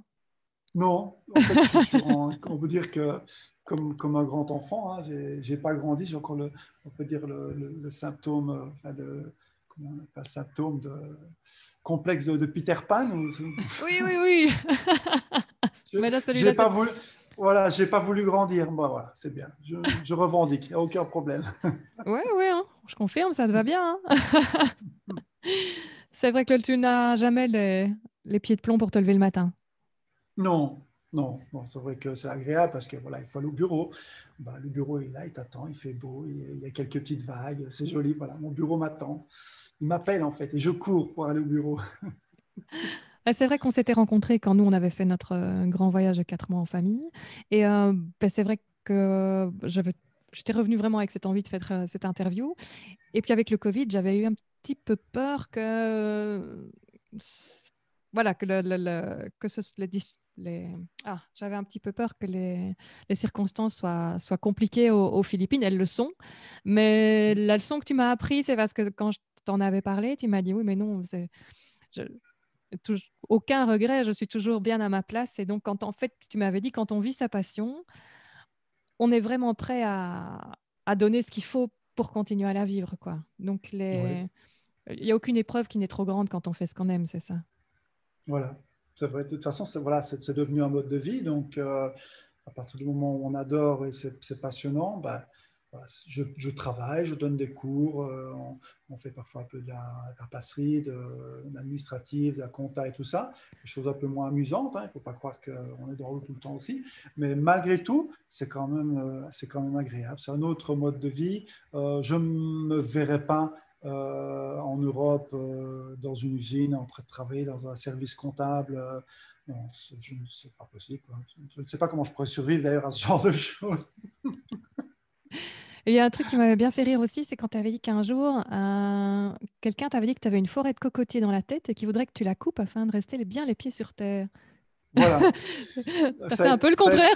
Non, en fait, je, je, on, on peut dire que comme, comme un grand enfant, hein, j'ai, j'ai pas grandi, j'ai encore le, on peut dire le, le, le symptôme, enfin, le, comment on appelle, symptôme de complexe de, de Peter Pan. Ou... Oui, oui, oui. je, Mais là, celui-là, j'ai pas voulu, voilà, j'ai pas voulu grandir. Moi, voilà, c'est bien. Je, je revendique, aucun problème. Oui, oui, hein, je confirme, ça te va bien. Hein. C'est vrai que tu n'as jamais les, les pieds de plomb pour te lever le matin. Non, non, non, c'est vrai que c'est agréable parce que voilà, il faut aller au bureau. Bah, le bureau est là, il t'attend, il fait beau, il y a quelques petites vagues, c'est joli. Voilà, mon bureau m'attend, il m'appelle en fait et je cours pour aller au bureau. C'est vrai qu'on s'était rencontrés quand nous on avait fait notre grand voyage de quatre mois en famille et euh, ben, c'est vrai que j'avais, j'étais revenue vraiment avec cette envie de faire cette interview. Et puis avec le Covid, j'avais eu un petit peu peur que, voilà, que, le, le, le, que ce, les, les... Ah, j'avais un petit peu peur que les, les circonstances soient, soient compliquées aux, aux Philippines. Elles le sont, mais la leçon que tu m'as apprise, c'est parce que quand je t'en avais parlé, tu m'as dit oui, mais non, c'est... Je... Tout, aucun regret. Je suis toujours bien à ma place. Et donc, quand en fait, tu m'avais dit quand on vit sa passion, on est vraiment prêt à, à donner ce qu'il faut pour continuer à la vivre, quoi. Donc, les... oui. Il n'y a aucune épreuve qui n'est trop grande quand on fait ce qu'on aime, c'est ça. Voilà. C'est vrai. De toute façon, c'est, voilà, c'est, c'est devenu un mode de vie. Donc, euh, à partir du moment où on adore et c'est, c'est passionnant, bah, voilà, je, je travaille, je donne des cours, euh, on, on fait parfois un peu de la, de la passerie, de, de l'administratif, de la compta et tout ça. Des choses un peu moins amusantes, hein. Il ne faut pas croire qu'on est drôle tout le temps aussi. Mais malgré tout, c'est quand même, euh, c'est quand même agréable. C'est un autre mode de vie. Euh, je ne me verrai pas euh, en Europe euh, dans une usine, en train de travailler dans un service comptable. Euh, non, c'est, je, c'est pas possible, quoi. Je ne sais pas comment je pourrais survivre d'ailleurs à ce genre de choses. Et il y a un truc qui m'avait bien fait rire aussi, c'est quand tu avais dit qu'un jour, euh, quelqu'un t'avait dit que tu avais une forêt de cocotiers dans la tête et qu'il voudrait que tu la coupes afin de rester bien les pieds sur terre. Voilà. Ça fait un peu le contraire.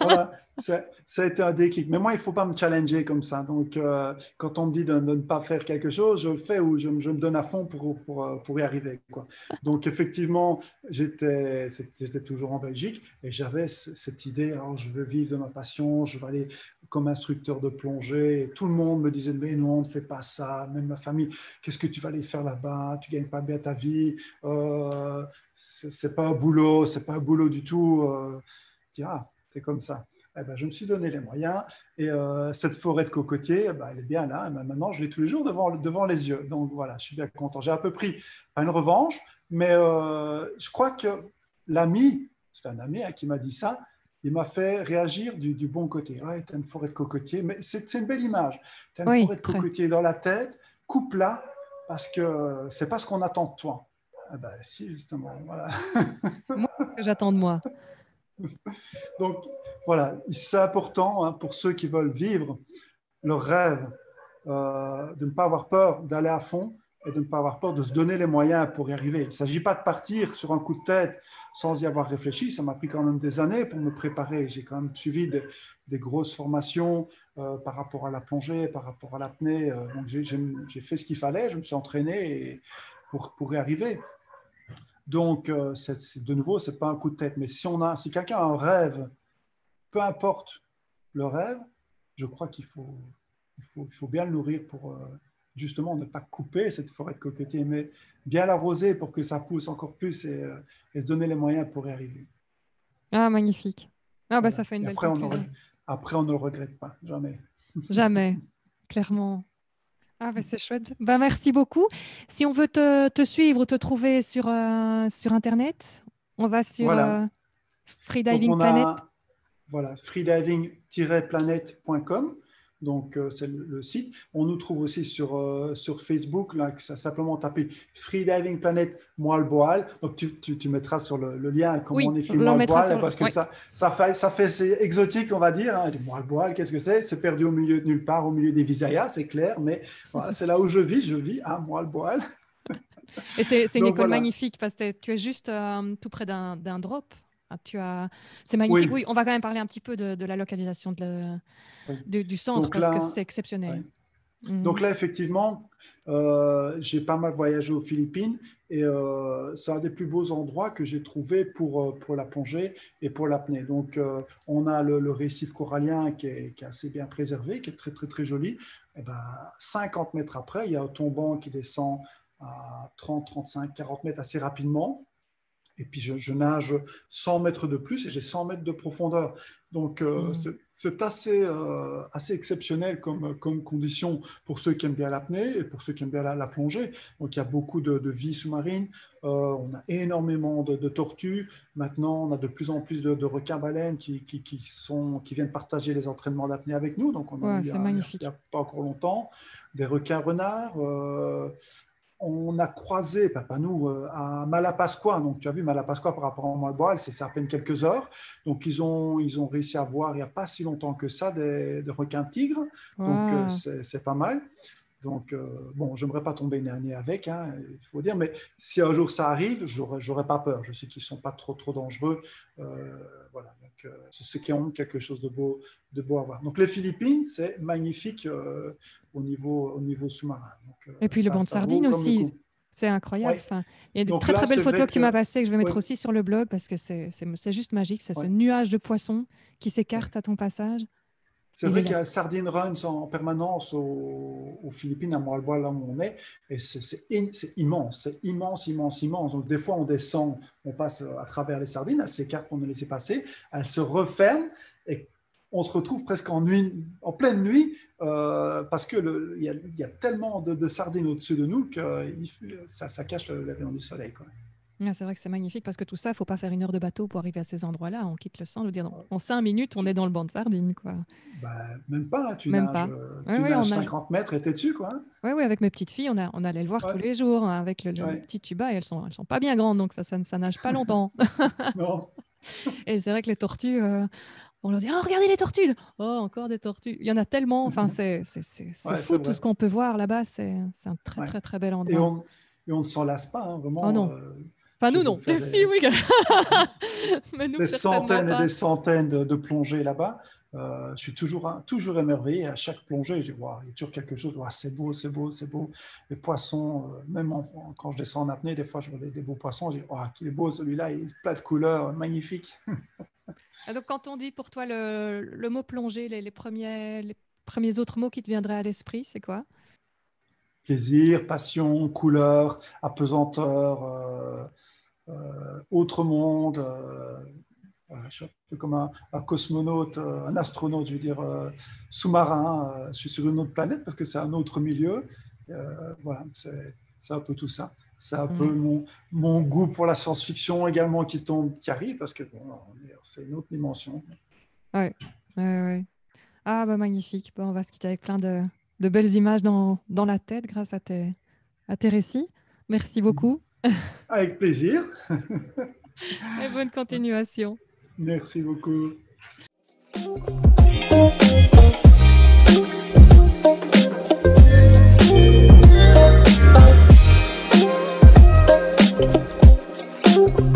Voilà. Ça, ça a été un déclic. Mais moi, il ne faut pas me challenger comme ça. Donc, euh, quand on me dit de, de ne pas faire quelque chose, je le fais ou je, je me donne à fond pour, pour, pour y arriver, quoi. Donc, effectivement, j'étais toujours en Belgique et j'avais cette idée, alors, je veux vivre de ma passion, je vais aller comme instructeur de plongée. Et tout le monde me disait, mais non, ne fais pas ça. Même ma famille, qu'est-ce que tu vas aller faire là-bas? Tu ne gagnes pas bien ta vie. Euh, ce n'est pas un boulot, ce n'est pas un boulot du tout. Euh, je dis, ah, c'est comme ça. Eh bien, je me suis donné les moyens et euh, cette forêt de cocotiers, eh bien, elle est bien là. Maintenant, je l'ai tous les jours devant, devant les yeux. Donc voilà, je suis bien content. J'ai à peu près pas une revanche, mais euh, je crois que l'ami, c'est un ami hein, qui m'a dit ça, il m'a fait réagir du, du bon côté. Ouais, tu as une forêt de cocotiers, mais c'est une belle image. Tu as une oui, forêt de cocotiers dans la tête, coupe-la parce que ce n'est pas ce qu'on attend de toi. Eh bien, si, justement, voilà. Moi, ce que j'attends de moi. Donc, voilà, c'est important hein, pour ceux qui veulent vivre leur rêve, euh, de ne pas avoir peur d'aller à fond et de ne pas avoir peur de se donner les moyens pour y arriver. Il ne s'agit pas de partir sur un coup de tête sans y avoir réfléchi. Ça m'a pris quand même des années pour me préparer. J'ai quand même suivi des, des grosses formations euh, par rapport à la plongée, par rapport à l'apnée. Euh, donc, j'ai fait ce qu'il fallait, je me suis entraîné et pour, pour y arriver. Donc, euh, c'est, c'est, de nouveau, ce n'est pas un coup de tête. Mais si, on a, si quelqu'un a un rêve, peu importe le rêve, je crois qu'il faut, il faut, il faut bien le nourrir pour euh, justement ne pas couper cette forêt de cocotiers, mais bien l'arroser pour que ça pousse encore plus et, euh, et se donner les moyens pour y arriver. Ah, magnifique. Ah, bah, voilà. Ça fait une et belle après, conclusion. On ne, après, on ne le regrette pas, jamais. Jamais, clairement. Ah bah c'est chouette. Bah merci beaucoup. Si on veut te, te suivre ou te trouver sur, euh, sur Internet, on va sur voilà. euh, Freediving Planet. A, voilà, freediving tiret planet point com. Donc, euh, c'est le, le site. On nous trouve aussi sur, euh, sur Facebook. Là, ça simplement taper Freediving Planet Moalboal. Donc, tu, tu, tu mettras sur le, le lien comment oui, on écrit Moalboal, parce que oui. ça, ça fait, ça fait c'est exotique, on va dire. Hein. Moalboal, qu'est-ce que c'est? C'est perdu au milieu de nulle part, au milieu des Visayas, c'est clair. Mais voilà, c'est là où je vis. Je vis à Moalboal. Et c'est une école voilà. magnifique parce que tu es juste euh, tout près d'un drop. Tu as... C'est magnifique. Oui. oui, on va quand même parler un petit peu de, de la localisation de le... oui. de, du centre donc parce là... que c'est exceptionnel. Oui. Mmh. Donc là, effectivement, euh, j'ai pas mal voyagé aux Philippines et euh, c'est un des plus beaux endroits que j'ai trouvé pour, pour la plongée et pour l'apnée. Donc, euh, on a le, le récif corallien qui est, qui est assez bien préservé, qui est très, très, très joli. Et ben, cinquante mètres après, il y a un tombant qui descend à trente, trente-cinq, quarante mètres assez rapidement. Et puis, je, je nage cent mètres de plus et j'ai cent mètres de profondeur. Donc, euh, mmh. c'est assez, euh, assez exceptionnel comme, comme condition pour ceux qui aiment bien l'apnée et pour ceux qui aiment bien la, la plongée. Donc, il y a beaucoup de, de vie sous-marine. Euh, on a énormément de, de tortues. Maintenant, on a de plus en plus de, de requins-baleines qui, qui, qui, sont, qui viennent partager les entraînements d'apnée avec nous. Donc, on en ouais, a eu il n'y a pas encore longtemps. Des requins-renards. Euh, On a croisé, papa nous, à Malapascua. Donc, tu as vu, Malapascua par rapport à Moalboal, c'est à peine quelques heures. Donc, ils ont, ils ont réussi à voir, il n'y a pas si longtemps que ça, des, des requins-tigres. Wow. Donc, c'est pas mal. Donc, euh, bon, je n'aimerais pas tomber une année avec, hein, il faut dire. Mais si un jour ça arrive, je n'aurais pas peur. Je sais qu'ils ne sont pas trop, trop dangereux. Euh, voilà, donc, euh, c'est ceux qui ont quelque chose de beau, de beau à voir. Donc, les Philippines, c'est magnifique euh, au niveau, au niveau sous-marin. Euh, Et puis, ça, le banc de sardines aussi, c'est incroyable. Ouais. Enfin, il y a des donc, très, là, très belles photos que, que tu m'as passées, que je vais ouais. mettre aussi sur le blog, parce que c'est juste magique. C'est ouais. ce nuage de poissons qui s'écarte ouais. à ton passage. C'est vrai qu'il y a Sardine Runs en permanence aux, aux Philippines, à Moalboal, là où on est, et c'est in, immense, c'est immense, immense, immense. Donc, des fois, on descend, on passe à travers les sardines, elles s'écartent pour nous laisser passer, elles se referment, et on se retrouve presque en, nuit, en pleine nuit, euh, parce qu'il y, y a tellement de, de sardines au-dessus de nous que euh, ça, ça cache le, le rayon du soleil, quoi. Ah, c'est vrai que c'est magnifique parce que tout ça, il ne faut pas faire une heure de bateau pour arriver à ces endroits-là. On quitte le centre, dire, non, en cinq minutes, on est dans le banc de sardines. Quoi. Bah, même pas, tu même nages, pas. Tu ouais, nages ouais, cinquante mètres et t'es dessus. Oui, ouais, avec mes petites filles, on, a, on allait le voir ouais. tous les jours hein, avec le, le ouais. petit tuba et elles ne sont, elles sont pas bien grandes, donc ça, ça, ça nage pas longtemps. Non. Et c'est vrai que les tortues, euh, on leur dit, oh, regardez les tortues. Oh, encore des tortues. Il y en a tellement. Enfin, c'est ouais, fou tout ce qu'on peut voir là-bas. C'est un très, ouais. très, très bel endroit. Et on, et on ne s'en lasse pas, hein, vraiment. Oh, non. Euh... Enfin, nous, non. Les filles, oui. Mais nous, des centaines et des centaines de, de plongées là-bas. Euh, je suis toujours, toujours émerveillé. À chaque plongée, je dis, wow, il y a toujours quelque chose. Wow, c'est beau, c'est beau, c'est beau. Les poissons, euh, même en, quand je descends en apnée, des fois, je vois des, des beaux poissons. Je dis, wow, qu'il est beau celui-là. Il est plein de couleurs, magnifique. Donc, quand on dit pour toi le, le mot plongée, les, les, premiers, les premiers autres mots qui te viendraient à l'esprit, c'est quoi? Plaisir, passion, couleur, apesanteur, euh, euh, autre monde. Euh, je suis un peu comme un, un cosmonaute, un astronaute, je veux dire, euh, sous-marin. Euh, je suis sur une autre planète parce que c'est un autre milieu. Euh, voilà, c'est, c'est un peu tout ça. C'est un mmh. peu mon, mon goût pour la science-fiction également qui tombe, qui arrive, parce que bon, c'est une autre dimension. Ouais, ouais, ouais. Ah, bah magnifique. Bon, on va se quitter avec plein de, de belles images dans, dans la tête grâce à tes, à tes récits. Merci beaucoup. Avec plaisir. Et bonne continuation. Merci beaucoup. Thank you.